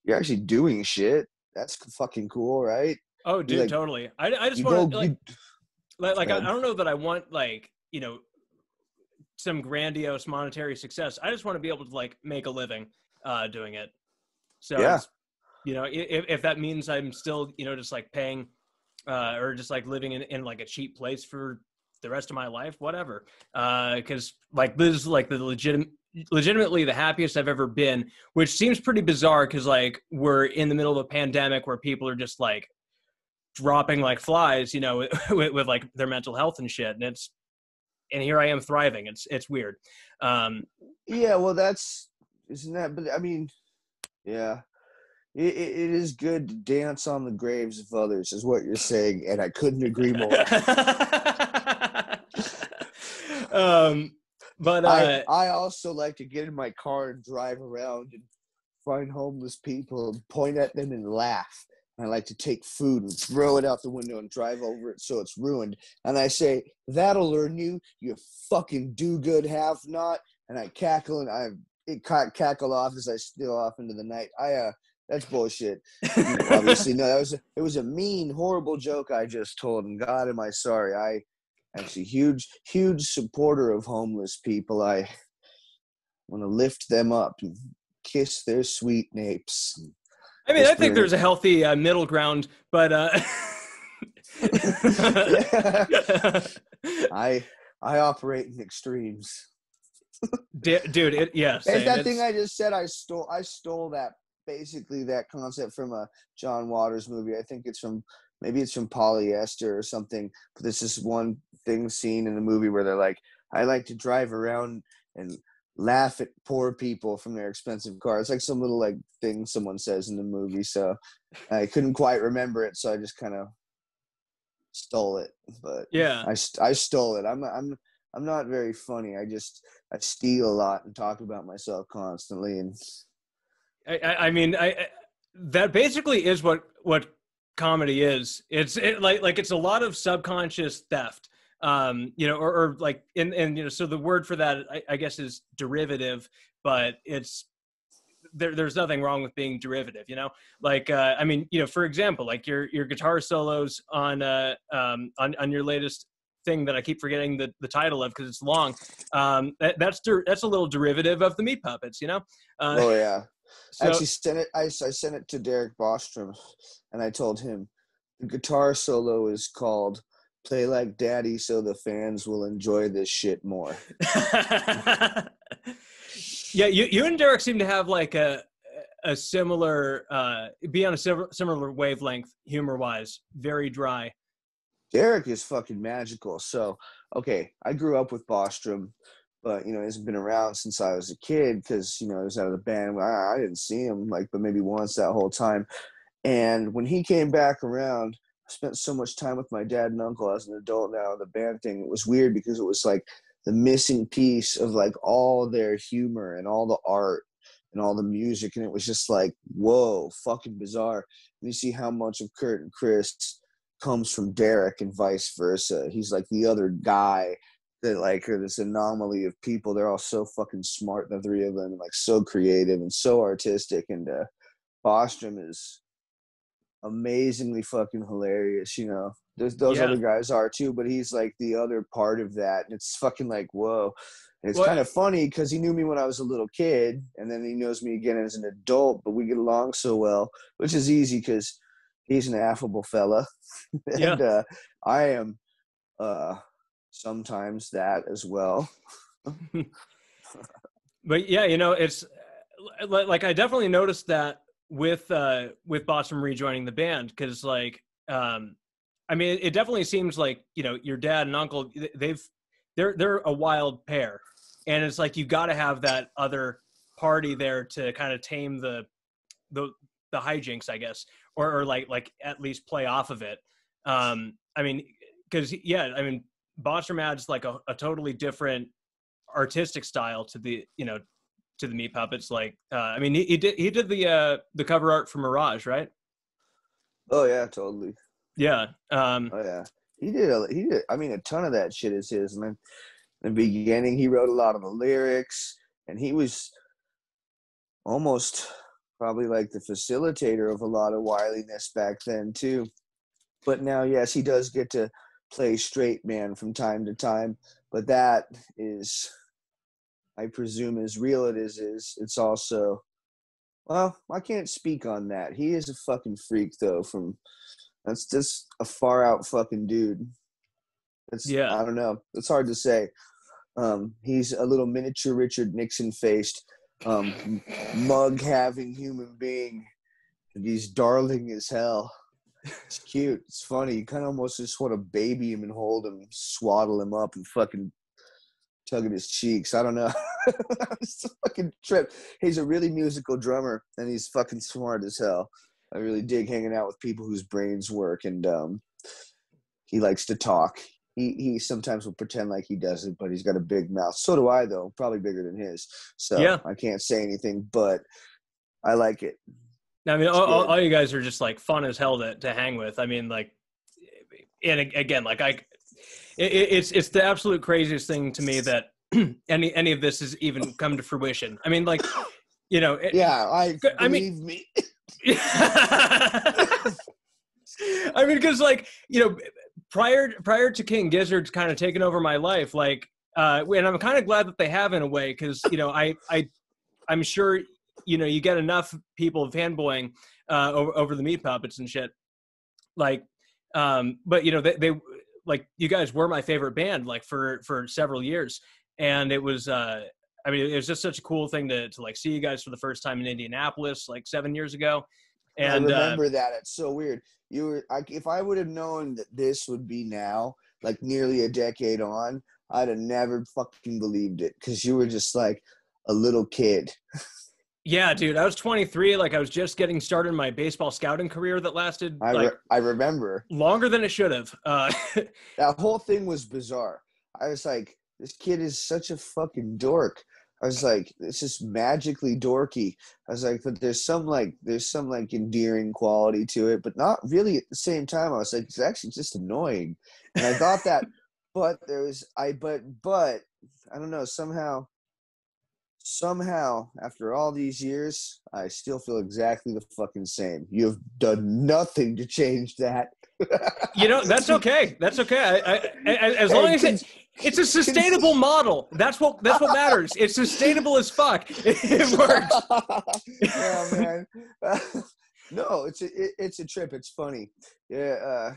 you're actually doing shit. That's fucking cool, right? Oh, dude, like, totally. I just want to like I don't know that I want like, you know, some grandiose monetary success. I just want to be able to like make a living doing it. So, yeah. You know, if that means I'm still, you know, just like paying or just like living in like a cheap place for the rest of my life, whatever. Because like this is like the legitimately the happiest I've ever been, which seems pretty bizarre because like we're in the middle of a pandemic where people are just like dropping like flies, you know, with like their mental health and shit. And here I am thriving. It's weird. Yeah, well, but I mean, yeah, it is good to dance on the graves of others, is what you're saying, and I couldn't agree more. But I also like to get in my car and drive around and find homeless people and point at them and laugh. And I like to take food and throw it out the window and drive over it so it's ruined. And I say, "That'll learn you, you fucking do-good have-not." And I cackle and it cackle off as I steal off into the night. That's bullshit. Obviously, no, it was a mean, horrible joke I just told, and God am I sorry. I actually huge supporter of homeless people. I want to lift them up and kiss their sweet napes. I mean, I think there's a healthy middle ground, but I operate in extremes. Dude, yeah. Same. That thing I just said, I stole that, basically that concept from a John Waters movie. I think it's from Polyester or something. But there's this one thing seen in the movie where they're like, I like to drive around and laugh at poor people from their expensive cars. It's like some little like thing someone says in the movie. So I couldn't quite remember it. So I just kind of stole it, but yeah, I stole it. I'm not very funny. I steal a lot and talk about myself constantly. And I mean, that basically is what comedy is. It's a lot of subconscious theft, you know, or like, and, you know, so the word for that, I guess, is derivative, but there's nothing wrong with being derivative, you know, like, I mean, you know, for example, like your guitar solos on your latest thing that I keep forgetting the title of because it's long. That's a little derivative of the Meat Puppets, you know? Oh, yeah. So, I sent it to Derek Bostrom, and I told him, The guitar solo is called Play Like Daddy So the Fans Will Enjoy This Shit More. Yeah, you and Derek seem to have like a similar, be on a similar wavelength humor-wise, very dry. Derek is fucking magical. So, okay, I grew up with Bostrom, but, you know, he hasn't been around since I was a kid because, you know, he was out of the band. I didn't see him, like, but maybe once that whole time. And when he came back around, I spent so much time with my dad and uncle as an adult now, the band thing. It was weird because it was like the missing piece of like all their humor and all the art and all the music. And it was just like, whoa, fucking bizarre. And you see how much of Kurt and Chris comes from Derek and vice versa. He's like the other guy that like are this anomaly of people. They're all so fucking smart, the three of them, and like so creative and so artistic. And Bostrom is amazingly fucking hilarious, you know. Those other guys are too, but he's like the other part of that, and it's fucking like whoa. And it's kind of funny because he knew me when I was a little kid, and then he knows me again as an adult, but we get along so well, which is easy because he's an affable fella. And I am sometimes that as well. But yeah, you know, it's like I definitely noticed that with Bostrom rejoining the band, because like I mean, it definitely seems like, you know, your dad and uncle, they're a wild pair, and it's like you got to have that other party there to kind of tame the hijinks, I guess, or like at least play off of it. I mean, because I mean, Bostrom adds like a totally different artistic style to the, you know, to the Meat Puppets. Like, I mean, he did the cover art for Mirage, right? Oh yeah, totally. Yeah. Oh yeah, he did. I mean, a ton of that shit is his. And then in the beginning, he wrote a lot of the lyrics, and he was almost probably like the facilitator of a lot of wiliness back then too. But now, yes, he does get to play straight man from time to time. But that is, I presume, as real it is it's also, well, I can't speak on that. He is a fucking freak though. That's just a far out fucking dude. I don't know. It's hard to say. He's a little miniature Richard Nixon faced, mug having human being. And he's darling as hell. It's cute. It's funny. You kind of almost just want to baby him and hold him, swaddle him up and fucking tug at his cheeks. I don't know. It's a fucking trip. He's a really musical drummer, and he's fucking smart as hell. I really dig hanging out with people whose brains work, and he likes to talk. He sometimes will pretend like he doesn't, but he's got a big mouth. So do I, though. Probably bigger than his. So yeah. I can't say anything, but I like it. I mean, all you guys are just like fun as hell to hang with. I mean, like, and again, like it's the absolute craziest thing to me that any of this has even come to fruition. I mean, like, you know. I mean, I mean, because like, you know, prior to King Gizzard's kind of taking over my life, like, and I'm kind of glad that they have in a way, because, you know, I'm sure, you know, you get enough people fanboying over the Meat Puppets and shit, like, but you know, they like, you guys were my favorite band, like for several years, and it was I mean, it was just such a cool thing to like see you guys for the first time in Indianapolis, like 7 years ago. And I remember that. It's so weird. You were like, if I would have known that this would be now, like nearly a decade on, I'd have never fucking believed it. 'Cause you were just like a little kid. Yeah, dude, I was 23. Like, I was just getting started in my baseball scouting career that lasted I remember longer than it should have. That whole thing was bizarre. I was like, this kid is such a fucking dork. I was like, it's just magically dorky. I was like, but there's some endearing quality to it, but not really at the same time. I was like, it's actually just annoying. And I thought that, but I don't know, somehow after all these years, I still feel exactly the fucking same. You've done nothing to change that. You know, that's okay. That's okay. I as long as it's a sustainable model. That's what matters. It's sustainable as fuck. It works. Oh man, No, it's a trip. It's funny. Yeah,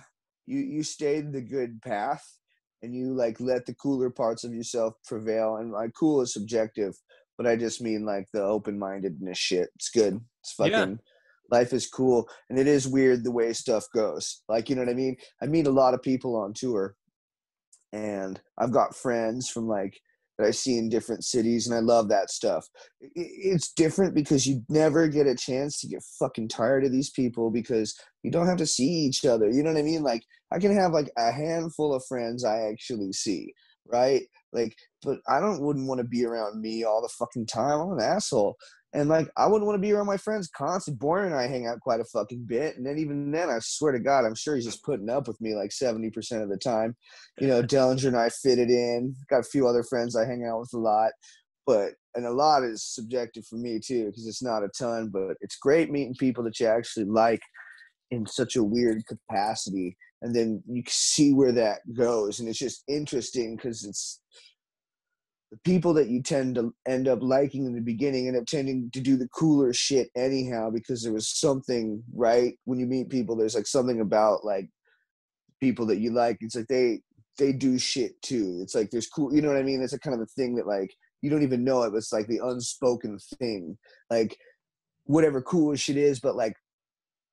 you stayed the good path, and you like let the cooler parts of yourself prevail. And like, cool is subjective, but I just mean like the open-mindedness shit. It's good. It's fucking. Yeah. Life is cool, and it is weird the way stuff goes. Like, you know what I mean? I meet a lot of people on tour, and I've got friends from like that I see in different cities, and I love that stuff. It's different because you never get a chance to get fucking tired of these people because you don't have to see each other. You know what I mean? Like, I can have like a handful of friends I actually see, right? Like, but I wouldn't want to be around me all the fucking time. I'm an asshole. And, like, I wouldn't want to be around my friends constantly. Boyer and I hang out quite a fucking bit. And then even then, I swear to God, I'm sure he's just putting up with me, like, 70% of the time. You know, Dellinger and I fit it in. Got a few other friends I hang out with a lot. But – and a lot is subjective for me, too, because it's not a ton. But it's great meeting people that you actually like in such a weird capacity. And then you see where that goes. And it's just interesting because it's – the people that you tend to end up liking in the beginning end up tending to do the cooler shit anyhow, because there was something, right? When you meet people, there's like something about like people that you like. It's like they do shit too. It's like there's cool, you know what I mean? It's a kind of a thing that like you don't even know it, but it's like the unspoken thing. Like whatever cool shit is, but like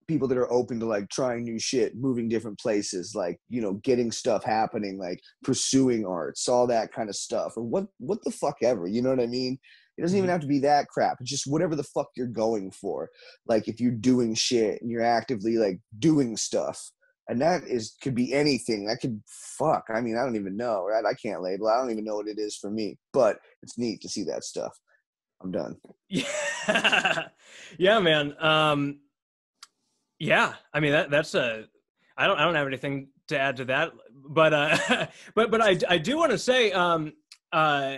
people that are open to like trying new shit, moving different places, like, you know, getting stuff happening, like pursuing arts, all that kind of stuff, or what the fuck ever, you know what I mean? It doesn't even have to be that crap. It's just whatever the fuck you're going for. Like if you're doing shit and you're actively like doing stuff, and that could be anything. That could fuck. I mean, I don't even know, right? I can't label. I don't even know what it is for me, but it's neat to see that stuff. I'm done. Yeah, yeah, man. Yeah, I mean that's a. I don't have anything to add to that, but I do want to say, you know,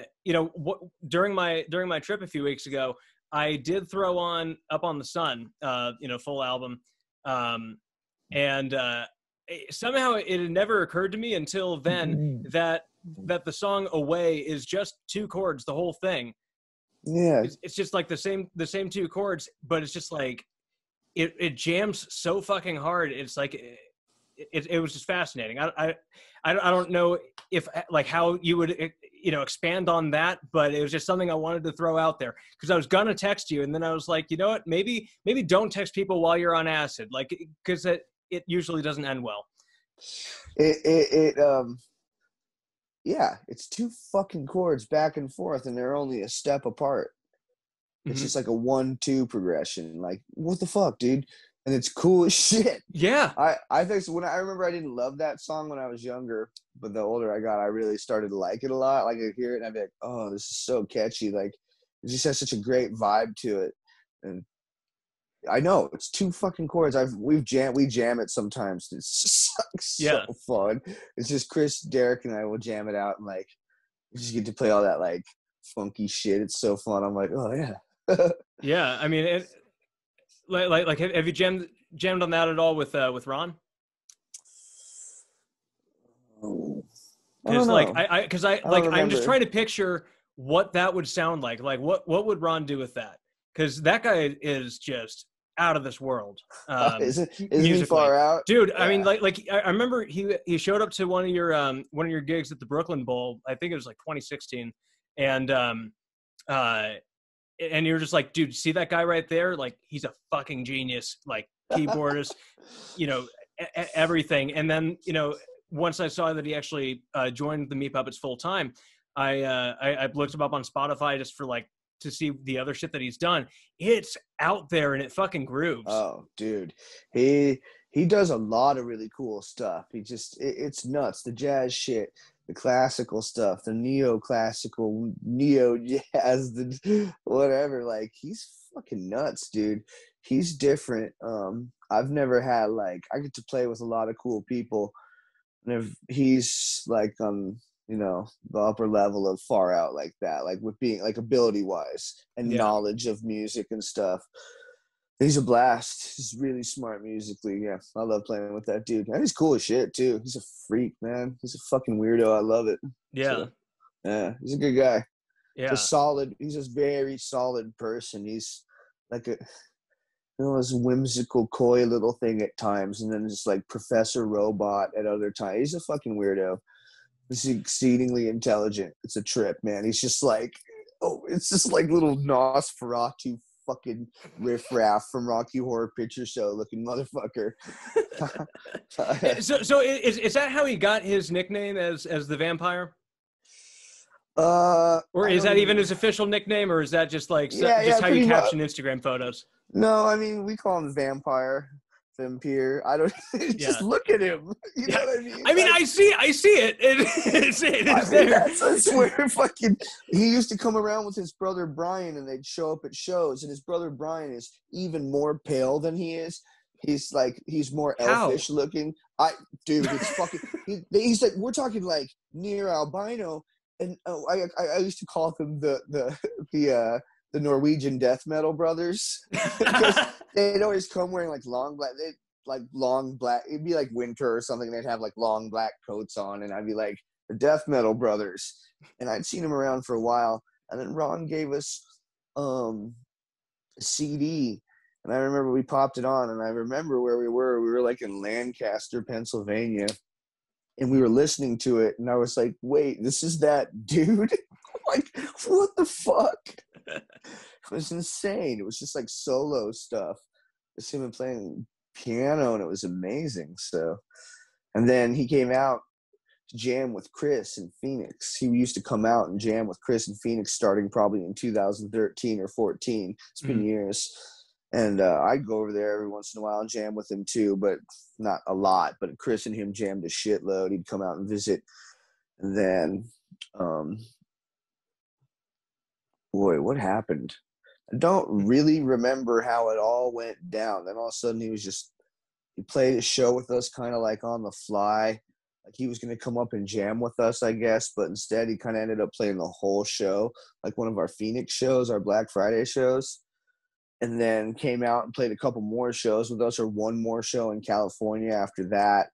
during my trip a few weeks ago, I did throw on Up on the Sun, you know, full album, and somehow it had never occurred to me until then that the song Away is just two chords, the whole thing. Yeah, it's just like the same two chords, but it's just like. It jams so fucking hard. It's like it was just fascinating. I don't know if like how you would, you know, expand on that, but it was just something I wanted to throw out there because I was gonna text you, and then I was like, you know what, maybe don't text people while you're on acid, like because it usually doesn't end well. Yeah, it's two fucking chords back and forth, and they're only a step apart. It's just like a 1-2 progression. Like, what the fuck, dude? And it's cool as shit. Yeah. I think so. I remember I didn't love that song when I was younger, but the older I got, I really started to like it a lot. Like, I'd hear it and I'd be like, oh, this is so catchy. Like, it just has such a great vibe to it. And I know, it's two fucking chords. We jam it sometimes. It sucks. Yeah. So fun. It's just Chris, Derek, and I will jam it out and, like, we just get to play all that, like, funky shit. It's so fun. I'm like, oh, yeah. Yeah, I mean, like, have you jammed on that at all with Ron? Because like, I'm just trying to picture what that would sound like. Like, what would Ron do with that? Because that guy is just out of this world. Isn't he far out, dude? Yeah. I mean, like, I remember he showed up to one of your gigs at the Brooklyn Bowl. I think it was like 2016, and you're just like, dude, see that guy right there? Like, he's a fucking genius, like keyboardist, you know, everything. And then, you know, once I saw that he actually joined the Meat Puppets full time, I looked him up on Spotify just for like to see the other shit that he's done. It's out there and it fucking grooves. Oh, dude, he does a lot of really cool stuff. He just it's nuts. The jazz shit. The classical stuff, the neoclassical, neo jazz, the whatever. Like, he's fucking nuts, dude. He's different. I've never had like I get to play with a lot of cool people, and if he's like you know, the upper level of far out like that, like with being like ability wise and knowledge of music and stuff. He's a blast. He's really smart musically. Yeah, I love playing with that dude. And he's cool as shit, too. He's a freak, man. He's a fucking weirdo. I love it. Yeah. So, yeah, he's a good guy. Yeah. He's a very solid person. He's like you know, this whimsical, coy little thing at times, and then just like Professor Robot at other times. He's a fucking weirdo. He's exceedingly intelligent. It's a trip, man. He's just like, oh, it's just like little Nosferatu fucking riffraff from Rocky Horror Picture Show looking motherfucker. So is that how he got his nickname as the vampire? Or is that even his official nickname, or is that just like just how you caption Instagram photos? No, I mean, we call him Vampire. I don't just look at him. You know what I mean? I mean, I see it. It's there. That's, I swear, fucking. He used to come around with his brother Brian, and they'd show up at shows. And his brother Brian is even more pale than he is. He's like, he's more elfish looking. Dude, it's fucking. He's like, we're talking like near albino, and I used to call them the Norwegian death metal brothers. They'd always come wearing like long black. It'd be like winter or something. They'd have like long black coats on, and I'd be like, the death metal brothers. And I'd seen them around for a while. And then Ron gave us a CD, and I remember we popped it on, and I remember where we were. We were like in Lancaster, Pennsylvania, and we were listening to it, and I was like, wait, this is that dude? Like, what the fuck? It was insane. It was just like solo stuff. Just him playing piano, and it was amazing. So, and then he came out to jam with Chris in Phoenix. He used to come out and jam with Chris in Phoenix starting probably in 2013 or 14. It's been years. And I'd go over there every once in a while and jam with him too, but not a lot. But Chris and him jammed a shitload. He'd come out and visit. And then, boy, what happened? I don't really remember how it all went down. Then all of a sudden he played a show with us kind of like on the fly. Like he was going to come up and jam with us, I guess. But instead he kind of ended up playing the whole show, like one of our Phoenix shows, our Black Friday shows. And then came out and played a couple more shows with us, or one more show in California after that.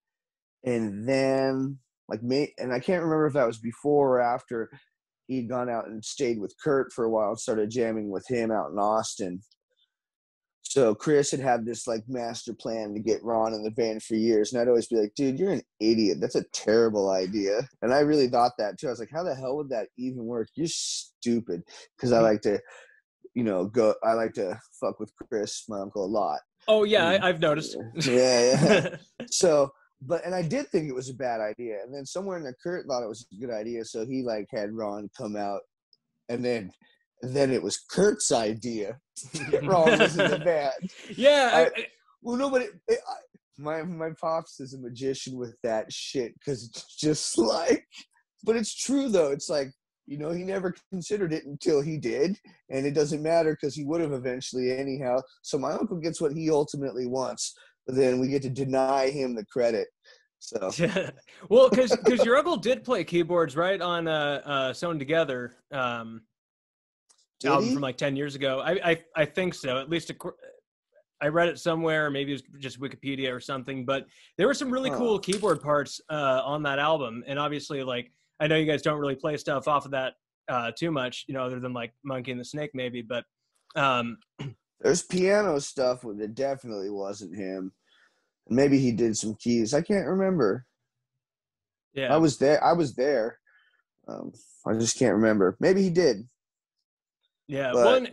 And then and I can't remember if that was before or after, he'd gone out and stayed with Kurt for a while and started jamming with him out in Austin. So Chris had this like master plan to get Ron in the band for years. And I'd always be like, dude, you're an idiot. That's a terrible idea. And I really thought that too. I was like, how the hell would that even work? You're stupid. Cause I like to, I like to fuck with Chris, my uncle, a lot. Oh yeah. I've noticed. Yeah. And I did think it was a bad idea. And then somewhere in there, Kurt thought it was a good idea. So he like had Ron come out, and then it was Kurt's idea to get Ron was in the band. Yeah. My pops is a magician with that shit. Cause it's just like, but it's true though. It's like, he never considered it until he did. And it doesn't matter cause he would have eventually anyhow. So my uncle gets what he ultimately wants. Then we get to deny him the credit. So well, because your uncle did play keyboards, right, on Sewn Together album from like 10 years ago. I think so. At least I read it somewhere, or maybe it was just Wikipedia or something. But there were some really cool keyboard parts on that album, and obviously, like I know you guys don't really play stuff off of that too much, other than like Monkey and the Snake, maybe, but. There's piano stuff that definitely wasn't him. Maybe he did some keys. I can't remember. Yeah, I was there. I just can't remember. Maybe he did. Yeah. But, well, in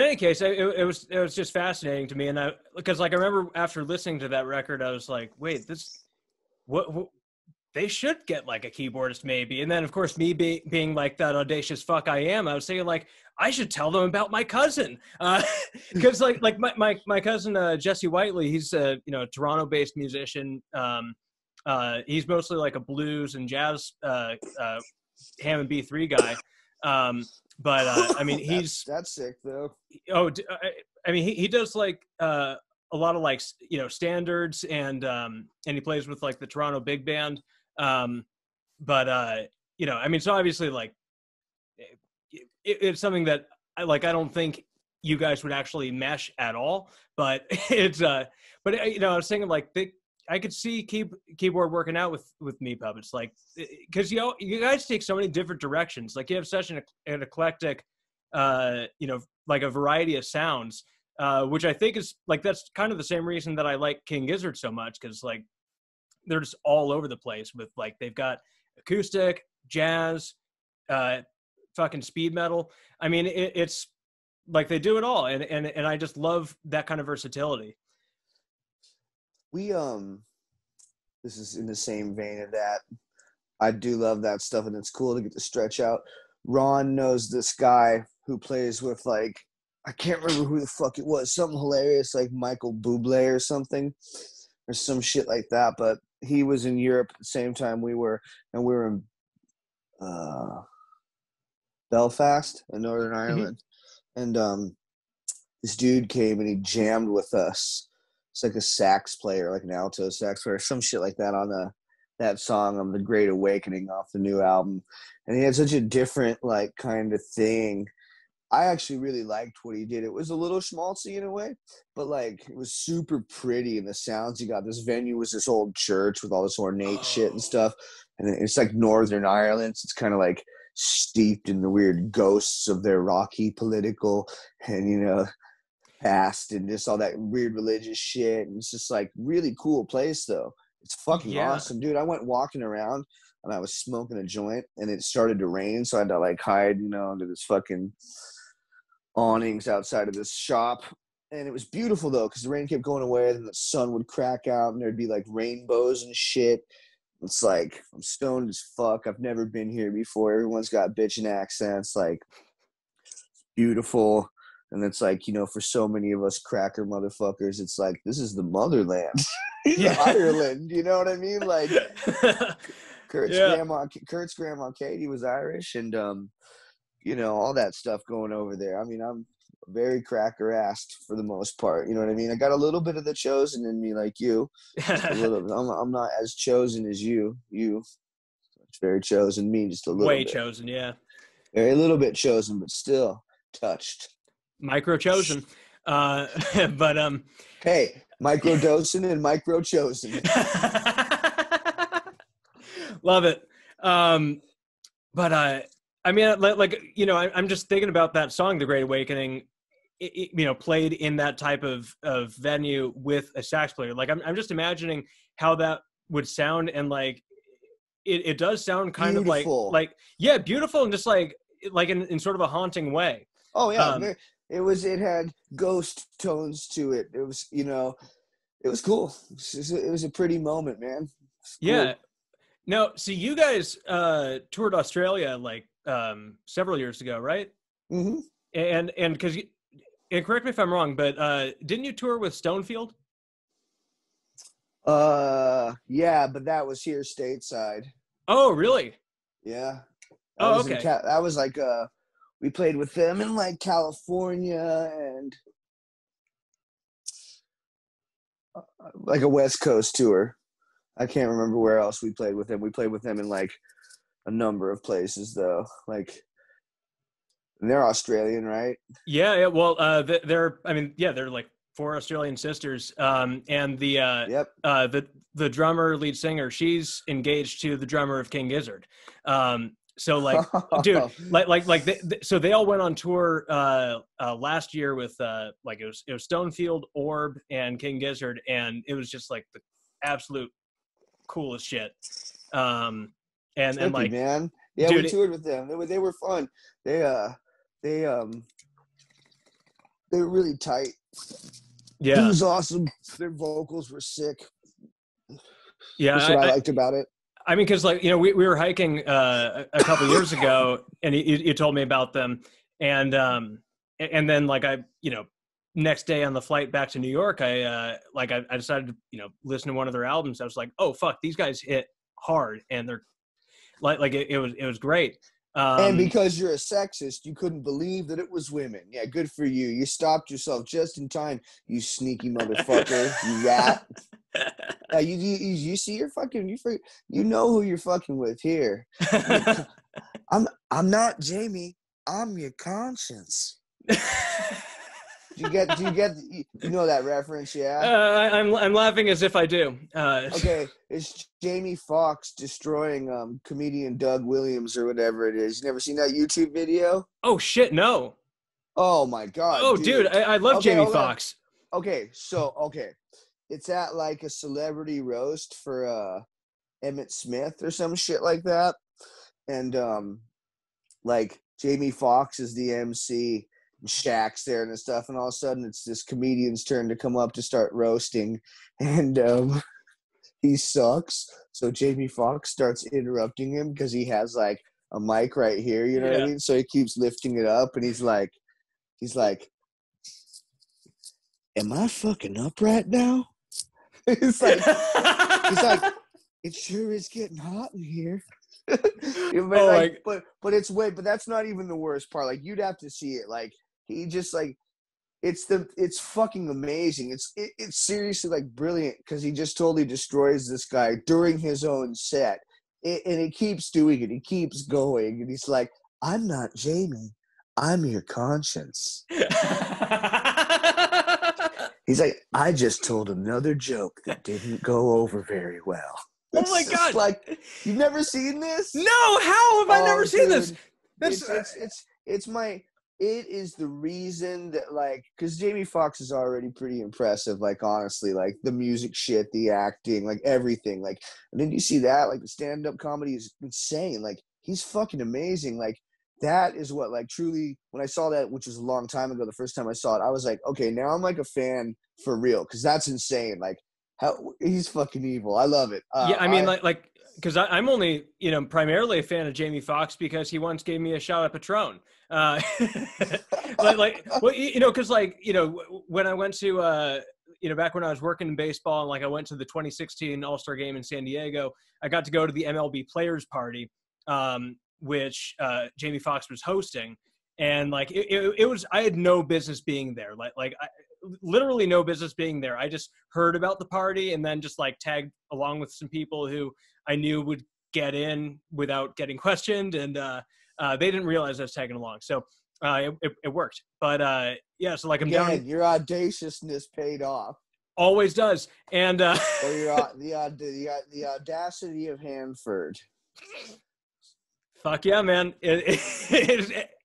any case, it was just fascinating to me, and because I remember after listening to that record, I was like, wait, what they should get like a keyboardist maybe. And then of course me being like that audacious fuck I am, I was thinking like, I should tell them about my cousin. Cause like my cousin, Jesse Whiteley, he's a, Toronto based musician. He's mostly like a blues and jazz, Hammond B3 guy. I mean, that's sick though. Oh, I mean, he does like, a lot of like, standards and he plays with like the Toronto big band. I mean, so obviously, like, it's something that I don't think you guys would actually mesh at all. But it's, I was thinking like, I could see keyboard working out with Meat Puppets, like, because you guys take so many different directions. Like, you have such an eclectic, like a variety of sounds which I think is like, that's kind of the same reason that I like King Gizzard so much. Cause like they're just all over the place with like, they've got acoustic, jazz, fucking speed metal. I mean, it's like they do it all. And I just love that kind of versatility. We, this is in the same vein of that. I do love that stuff, and it's cool to get to stretch out. Ron knows this guy who plays with, like, I can't remember who the fuck it was, something hilarious like Michael Bublé or something, or some shit like that. But he was in Europe at the same time we were, and we were in Belfast in Northern Ireland. Mm-hmm. And this dude came and he jammed with us. It's like a sax player, like an alto sax player, some shit like that on that song on The Great Awakening off the new album. And he had such a different, like, kind of thing. I actually really liked what he did. It was a little schmaltzy in a way, but, like, it was super pretty. And the sounds he got, this venue was this old church with all this ornate shit and stuff. And it's like Northern Ireland. So it's kind of like steeped in the weird ghosts of their rocky political and, you know, past and just all that weird religious shit. And it's just like really cool place though. It's fucking awesome, dude. I went walking around and I was smoking a joint and it started to rain, so I had to like hide, you know, under this fucking awnings outside of this shop. And it was beautiful though, because the rain kept going away and the sun would crack out and there'd be like rainbows and shit. It's like, I'm stoned as fuck. I've never been here before. Everyone's got bitching accents. Like, it's beautiful. And it's like, you know, for so many of us cracker motherfuckers, it's like, this is the motherland. Ireland, you know what I mean? Like, Kurt's grandma Katie was Irish, and, you know, all that stuff going over there. I mean, I'm very cracker-assed for the most part. You know what I mean? I got a little bit of the chosen in me, like you. A little, I'm not as chosen as you. You, very chosen. Me, just a little bit. Way chosen, yeah. Very little bit chosen, but still touched. Micro-chosen. But, hey, micro-dosing and micro-chosen. Love it. But, I mean, like, you know, I'm just thinking about that song, The Great Awakening, you know, played in that type of venue with a sax player. Like, I'm just imagining how that would sound. And, like, it does sound kind beautiful. Of like, yeah, beautiful. And just like in sort of a haunting way. Oh, yeah. It had ghost tones to it. It was, you know, it was cool. It was a pretty moment, man. Cool. Yeah. Now, so you guys toured Australia like several years ago, right? Mm-hmm. And because, and correct me if I'm wrong, but didn't you tour with Stonefield? Yeah, but that was here stateside. Oh, really? Yeah. Okay. That was like we played with them in like California and like a West Coast tour. I can't remember where else we played with them. We played with them in like a number of places though. Like, they're Australian, right? Yeah. Yeah. Well, they're like four Australian sisters. And the drummer, lead singer, she's engaged to the drummer of King Gizzard. So like, dude, like, so they all went on tour last year with like it was Stonefield, Orb, and King Gizzard, and it was just like the absolute coolest shit. And like, man, yeah, dude, we toured with them. They were fun. They were really tight. Yeah, it was awesome. Their vocals were sick. Yeah, that's what I liked about it. I mean, because like, you know, we were hiking a couple years ago, and you told me about them, and then like I, you know, next day on the flight back to New York, I decided to, you know, listen to one of their albums. I was like, oh fuck, these guys hit hard, and they're like it was great. And because you're a sexist, you couldn't believe that it was women. Yeah, good for you. You stopped yourself just in time, you sneaky motherfucker. You rat. You see, you know who you're fucking with here. I'm not Jamie. I'm your conscience. Do you get? You know that reference, yeah? I'm laughing as if I do. Okay, it's Jamie Foxx destroying comedian Doug Williams or whatever it is. You never seen that YouTube video? Oh shit, no. Oh my God. Oh, dude, I love Jamie Foxx. Okay, so it's at like a celebrity roast for Emmett Smith or some shit like that, and like Jamie Foxx is the MC. Shaq's there and stuff, and all of a sudden it's this comedian's turn to come up to start roasting, and he sucks, so Jamie Foxx starts interrupting him because he has like a mic right here, you know what I mean? So he keeps lifting it up, and he's like am I fucking up right now? It's like he's like, it sure is getting hot in here. But it's way, but that's not even the worst part. Like, you'd have to see it. Like, he just like, it's fucking amazing. It's seriously like brilliant, because he just totally destroys this guy during his own set, and he keeps doing it. He keeps going, and he's like, "I'm not Jamie, I'm your conscience." He's like, "I just told another joke that didn't go over very well." It's oh my God! Like, you've never seen this? No, how have I never seen this? It is the reason that, like, because Jamie Foxx is already pretty impressive. Like, honestly, like the music shit, the acting, like everything. Like, and then you see that, like, the stand-up comedy is insane. Like, he's fucking amazing. Like, that is what, like, truly. When I saw that, which was a long time ago, the first time I saw it, I was like, okay, now I'm like a fan for real, because that's insane. Like. He's fucking evil. I love it. Yeah, I mean, like, because I'm only, you know, primarily a fan of Jamie Foxx because he once gave me a shot at Patron. Well, you know, because, like, you know, when I went to, you know, back when I was working in baseball, and like I went to the 2016 All-Star Game in San Diego, I got to go to the MLB Players Party, which Jamie Foxx was hosting, and like it was, I had no business being there. Like I literally no business being there. I just heard about the party and then just like tagged along with some people who I knew would get in without getting questioned. And they didn't realize I was tagging along. So it worked. But yeah, so like I'm down. Your audaciousness paid off. Always does. And the audacity of Hanford. Fuck yeah, man.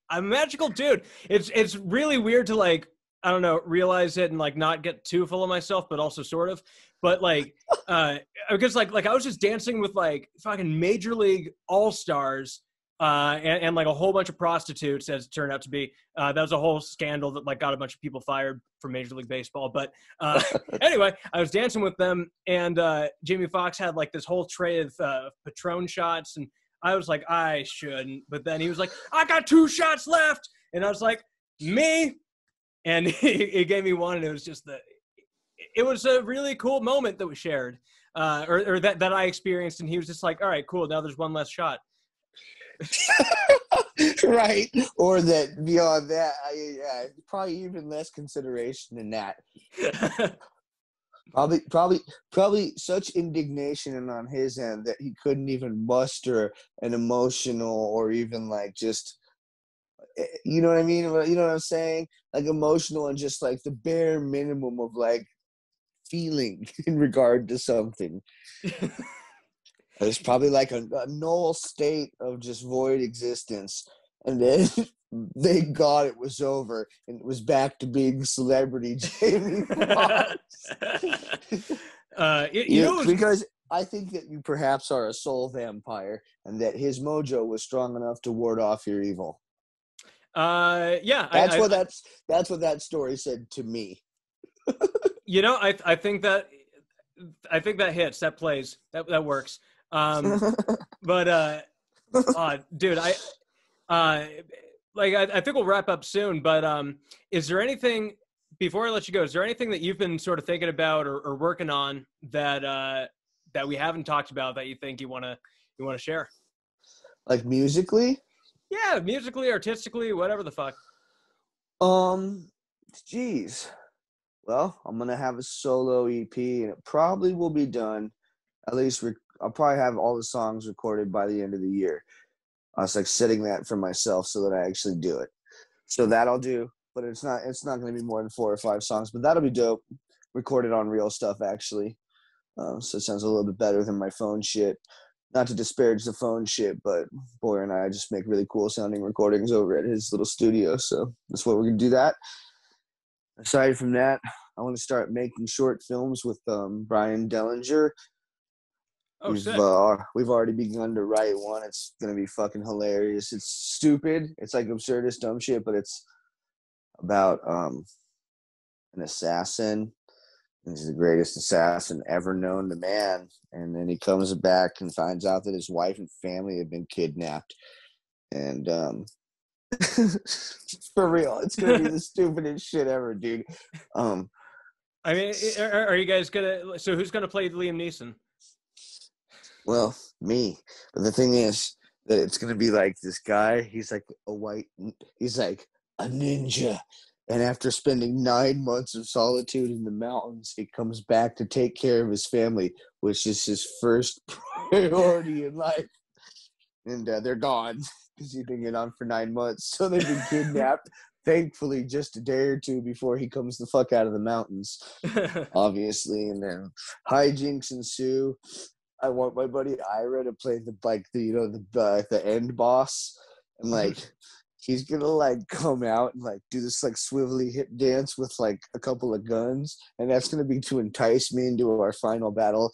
I'm a magical dude. It's really weird to like, I don't know, realize it and like not get too full of myself, but also sort of, but like, because like I was just dancing with like fucking major league all-stars, and like a whole bunch of prostitutes, as it turned out to be. That was a whole scandal that like got a bunch of people fired from Major League Baseball. But anyway, I was dancing with them, and Jamie Foxx had like this whole tray of Patron shots, and I was like, I shouldn't. But then he was like, I got 2 shots left. And I was like, me? And he gave me one, and it was just it was a really cool moment that was shared, or that I experienced. And he was just like, all right, cool. Now there's one less shot. Right. Or that beyond that, probably even less consideration than that. Probably such indignation on his end that he couldn't even muster an emotional or even like just, you know what I mean? You know what I'm saying? Like emotional and just like the bare minimum of like feeling in regard to something. It's probably like a null state of just void existence. And then thank God it was over, and it was back to being celebrity Jamie Foxx. Because I think that you perhaps are a soul vampire, and that his mojo was strong enough to ward off your evil. Yeah, that's what that story said to me. You know, I think that hits, that plays, that works. But, dude, I think we'll wrap up soon, but, is there anything before I let you go, is there anything that you've been sort of thinking about or working on that, that we haven't talked about that you think you want to share? Like musically? Yeah, musically, artistically, whatever the fuck. Geez. Well, I'm going to have a solo EP, and it probably will be done. At least I'll probably have all the songs recorded by the end of the year. I was like setting that for myself so that I actually do it. So that I'll do, but it's not going to be more than 4 or 5 songs, but that'll be dope. Recorded on real stuff, actually. So it sounds a little bit better than my phone shit. not to disparage the phone shit, but Boyer and I just make really cool sounding recordings over at his little studio. So that's what we're going to do that. Aside from that, I want to start making short films with Brian Dellinger. Oh, we've already begun to write one. It's going to be fucking hilarious. It's stupid. It's like absurdist dumb shit, but it's about an assassin. He's the greatest assassin ever known to man. And then he comes back and finds out that his wife and family have been kidnapped. And for real, it's going to be the stupidest shit ever, dude. I mean, are you guys going to – so who's going to play Liam Neeson? Well, me. But the thing is that it's going to be like this guy. He's like a white – he's like a ninja. And after spending 9 months of solitude in the mountains, he comes back to take care of his family, which is his first priority in life. And they're gone because he's been on for 9 months. So they've been kidnapped, thankfully, just a day or two before he comes the fuck out of the mountains, obviously. And then hijinks ensue. I want my buddy Ira to play the, like, the, you know, the end boss. And, like... he's going to, like, come out and, like, do this, like, swivelly hip dance with, like, a couple of guns. And that's going to be to entice me into our final battle.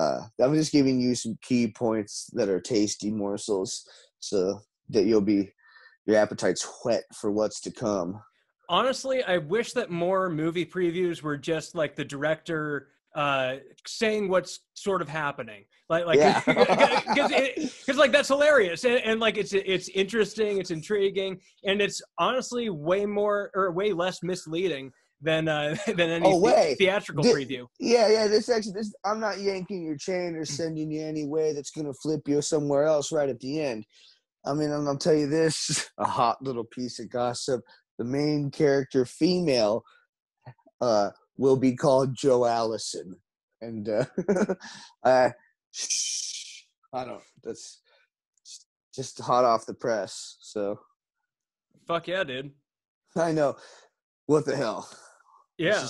I'm just giving you some key points that are tasty morsels so that you'll be – your appetite's whet for what's to come. Honestly, I wish that more movie previews were just, like, the director – saying what's sort of happening, like because like that's hilarious and like it's interesting, it's intriguing, and it's honestly way more or way less misleading than any theatrical preview. This I'm not yanking your chain or sending you any way that's gonna flip you somewhere else right at the end. I mean, I'm gonna tell you this, a hot little piece of gossip: the main character, female, will be called Joe Allison. And I don't, that's just hot off the press. So fuck yeah, dude. I know. What the hell? Yeah.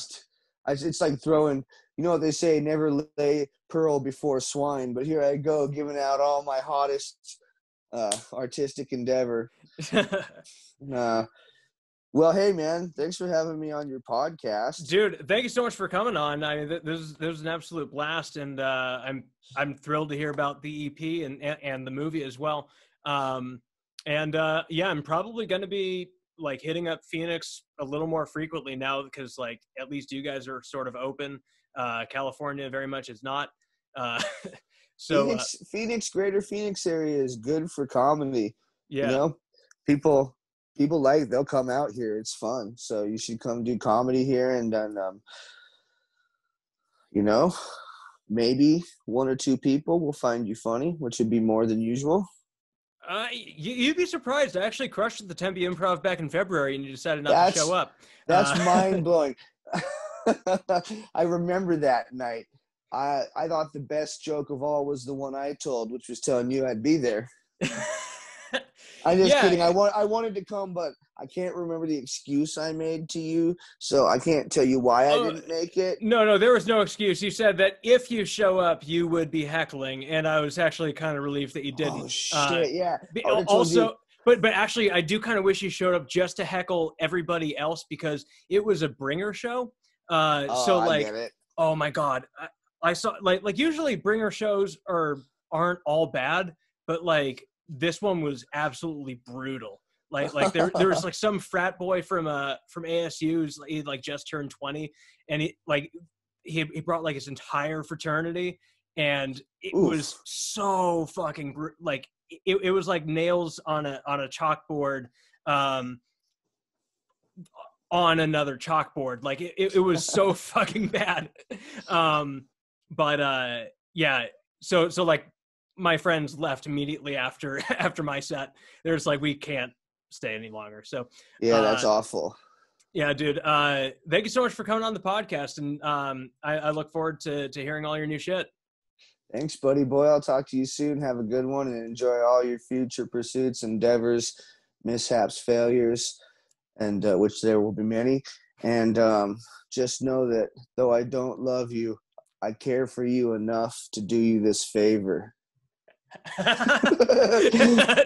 It's like throwing, you know what they say, never lay pearl before swine, but here I go giving out all my hottest artistic endeavor. Well, hey, man, thanks for having me on your podcast. Dude, thank you so much for coming on. I mean, this was an absolute blast, and I'm thrilled to hear about the EP and the movie as well. I'm probably going to be, like, hitting up Phoenix a little more frequently now because, like, at least you guys are sort of open. California very much is not. So Phoenix, greater Phoenix area is good for comedy. Yeah. You know, people like, they'll come out here. It's fun. So you should come do comedy here. And then, you know, maybe one or two people will find you funny, which would be more than usual. You'd be surprised. I actually crushed the Tempe Improv back in February and you decided to show up. That's mind blowing. I remember that night. I thought the best joke of all was the one I told, which was telling you I'd be there. I'm just kidding. I wanted to come, but I can't remember the excuse I made to you, so I can't tell you why I didn't make it. No, there was no excuse. You said that if you show up, you would be heckling, and I was actually kind of relieved that you didn't. Oh, shit, yeah. Also, but actually, I do kind of wish you showed up just to heckle everybody else because it was a bringer show. So, like, I get it. Oh my God, I saw like usually bringer shows aren't all bad, but like. This one was absolutely brutal. Like there was like some frat boy from ASU's. He like just turned 20, and he brought like his entire fraternity, and it Oof. Was so fucking like it was like nails on a chalkboard, on another chalkboard. Like it was so fucking bad. Yeah. So like. My friends left immediately after my set. There's like, we can't stay any longer. So yeah, that's awful. Yeah, dude. Thank you so much for coming on the podcast. And I look forward to hearing all your new shit. Thanks, buddy boy. I'll talk to you soon. Have a good one and enjoy all your future pursuits, endeavors, mishaps, failures, and which there will be many. And just know that though I don't love you, I care for you enough to do you this favor.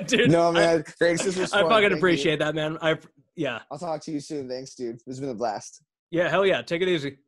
Dude, no, man. Thanks. This was fun. I fucking appreciate that, man. Yeah. I'll talk to you soon. Thanks, dude. This has been a blast. Yeah, hell yeah. Take it easy.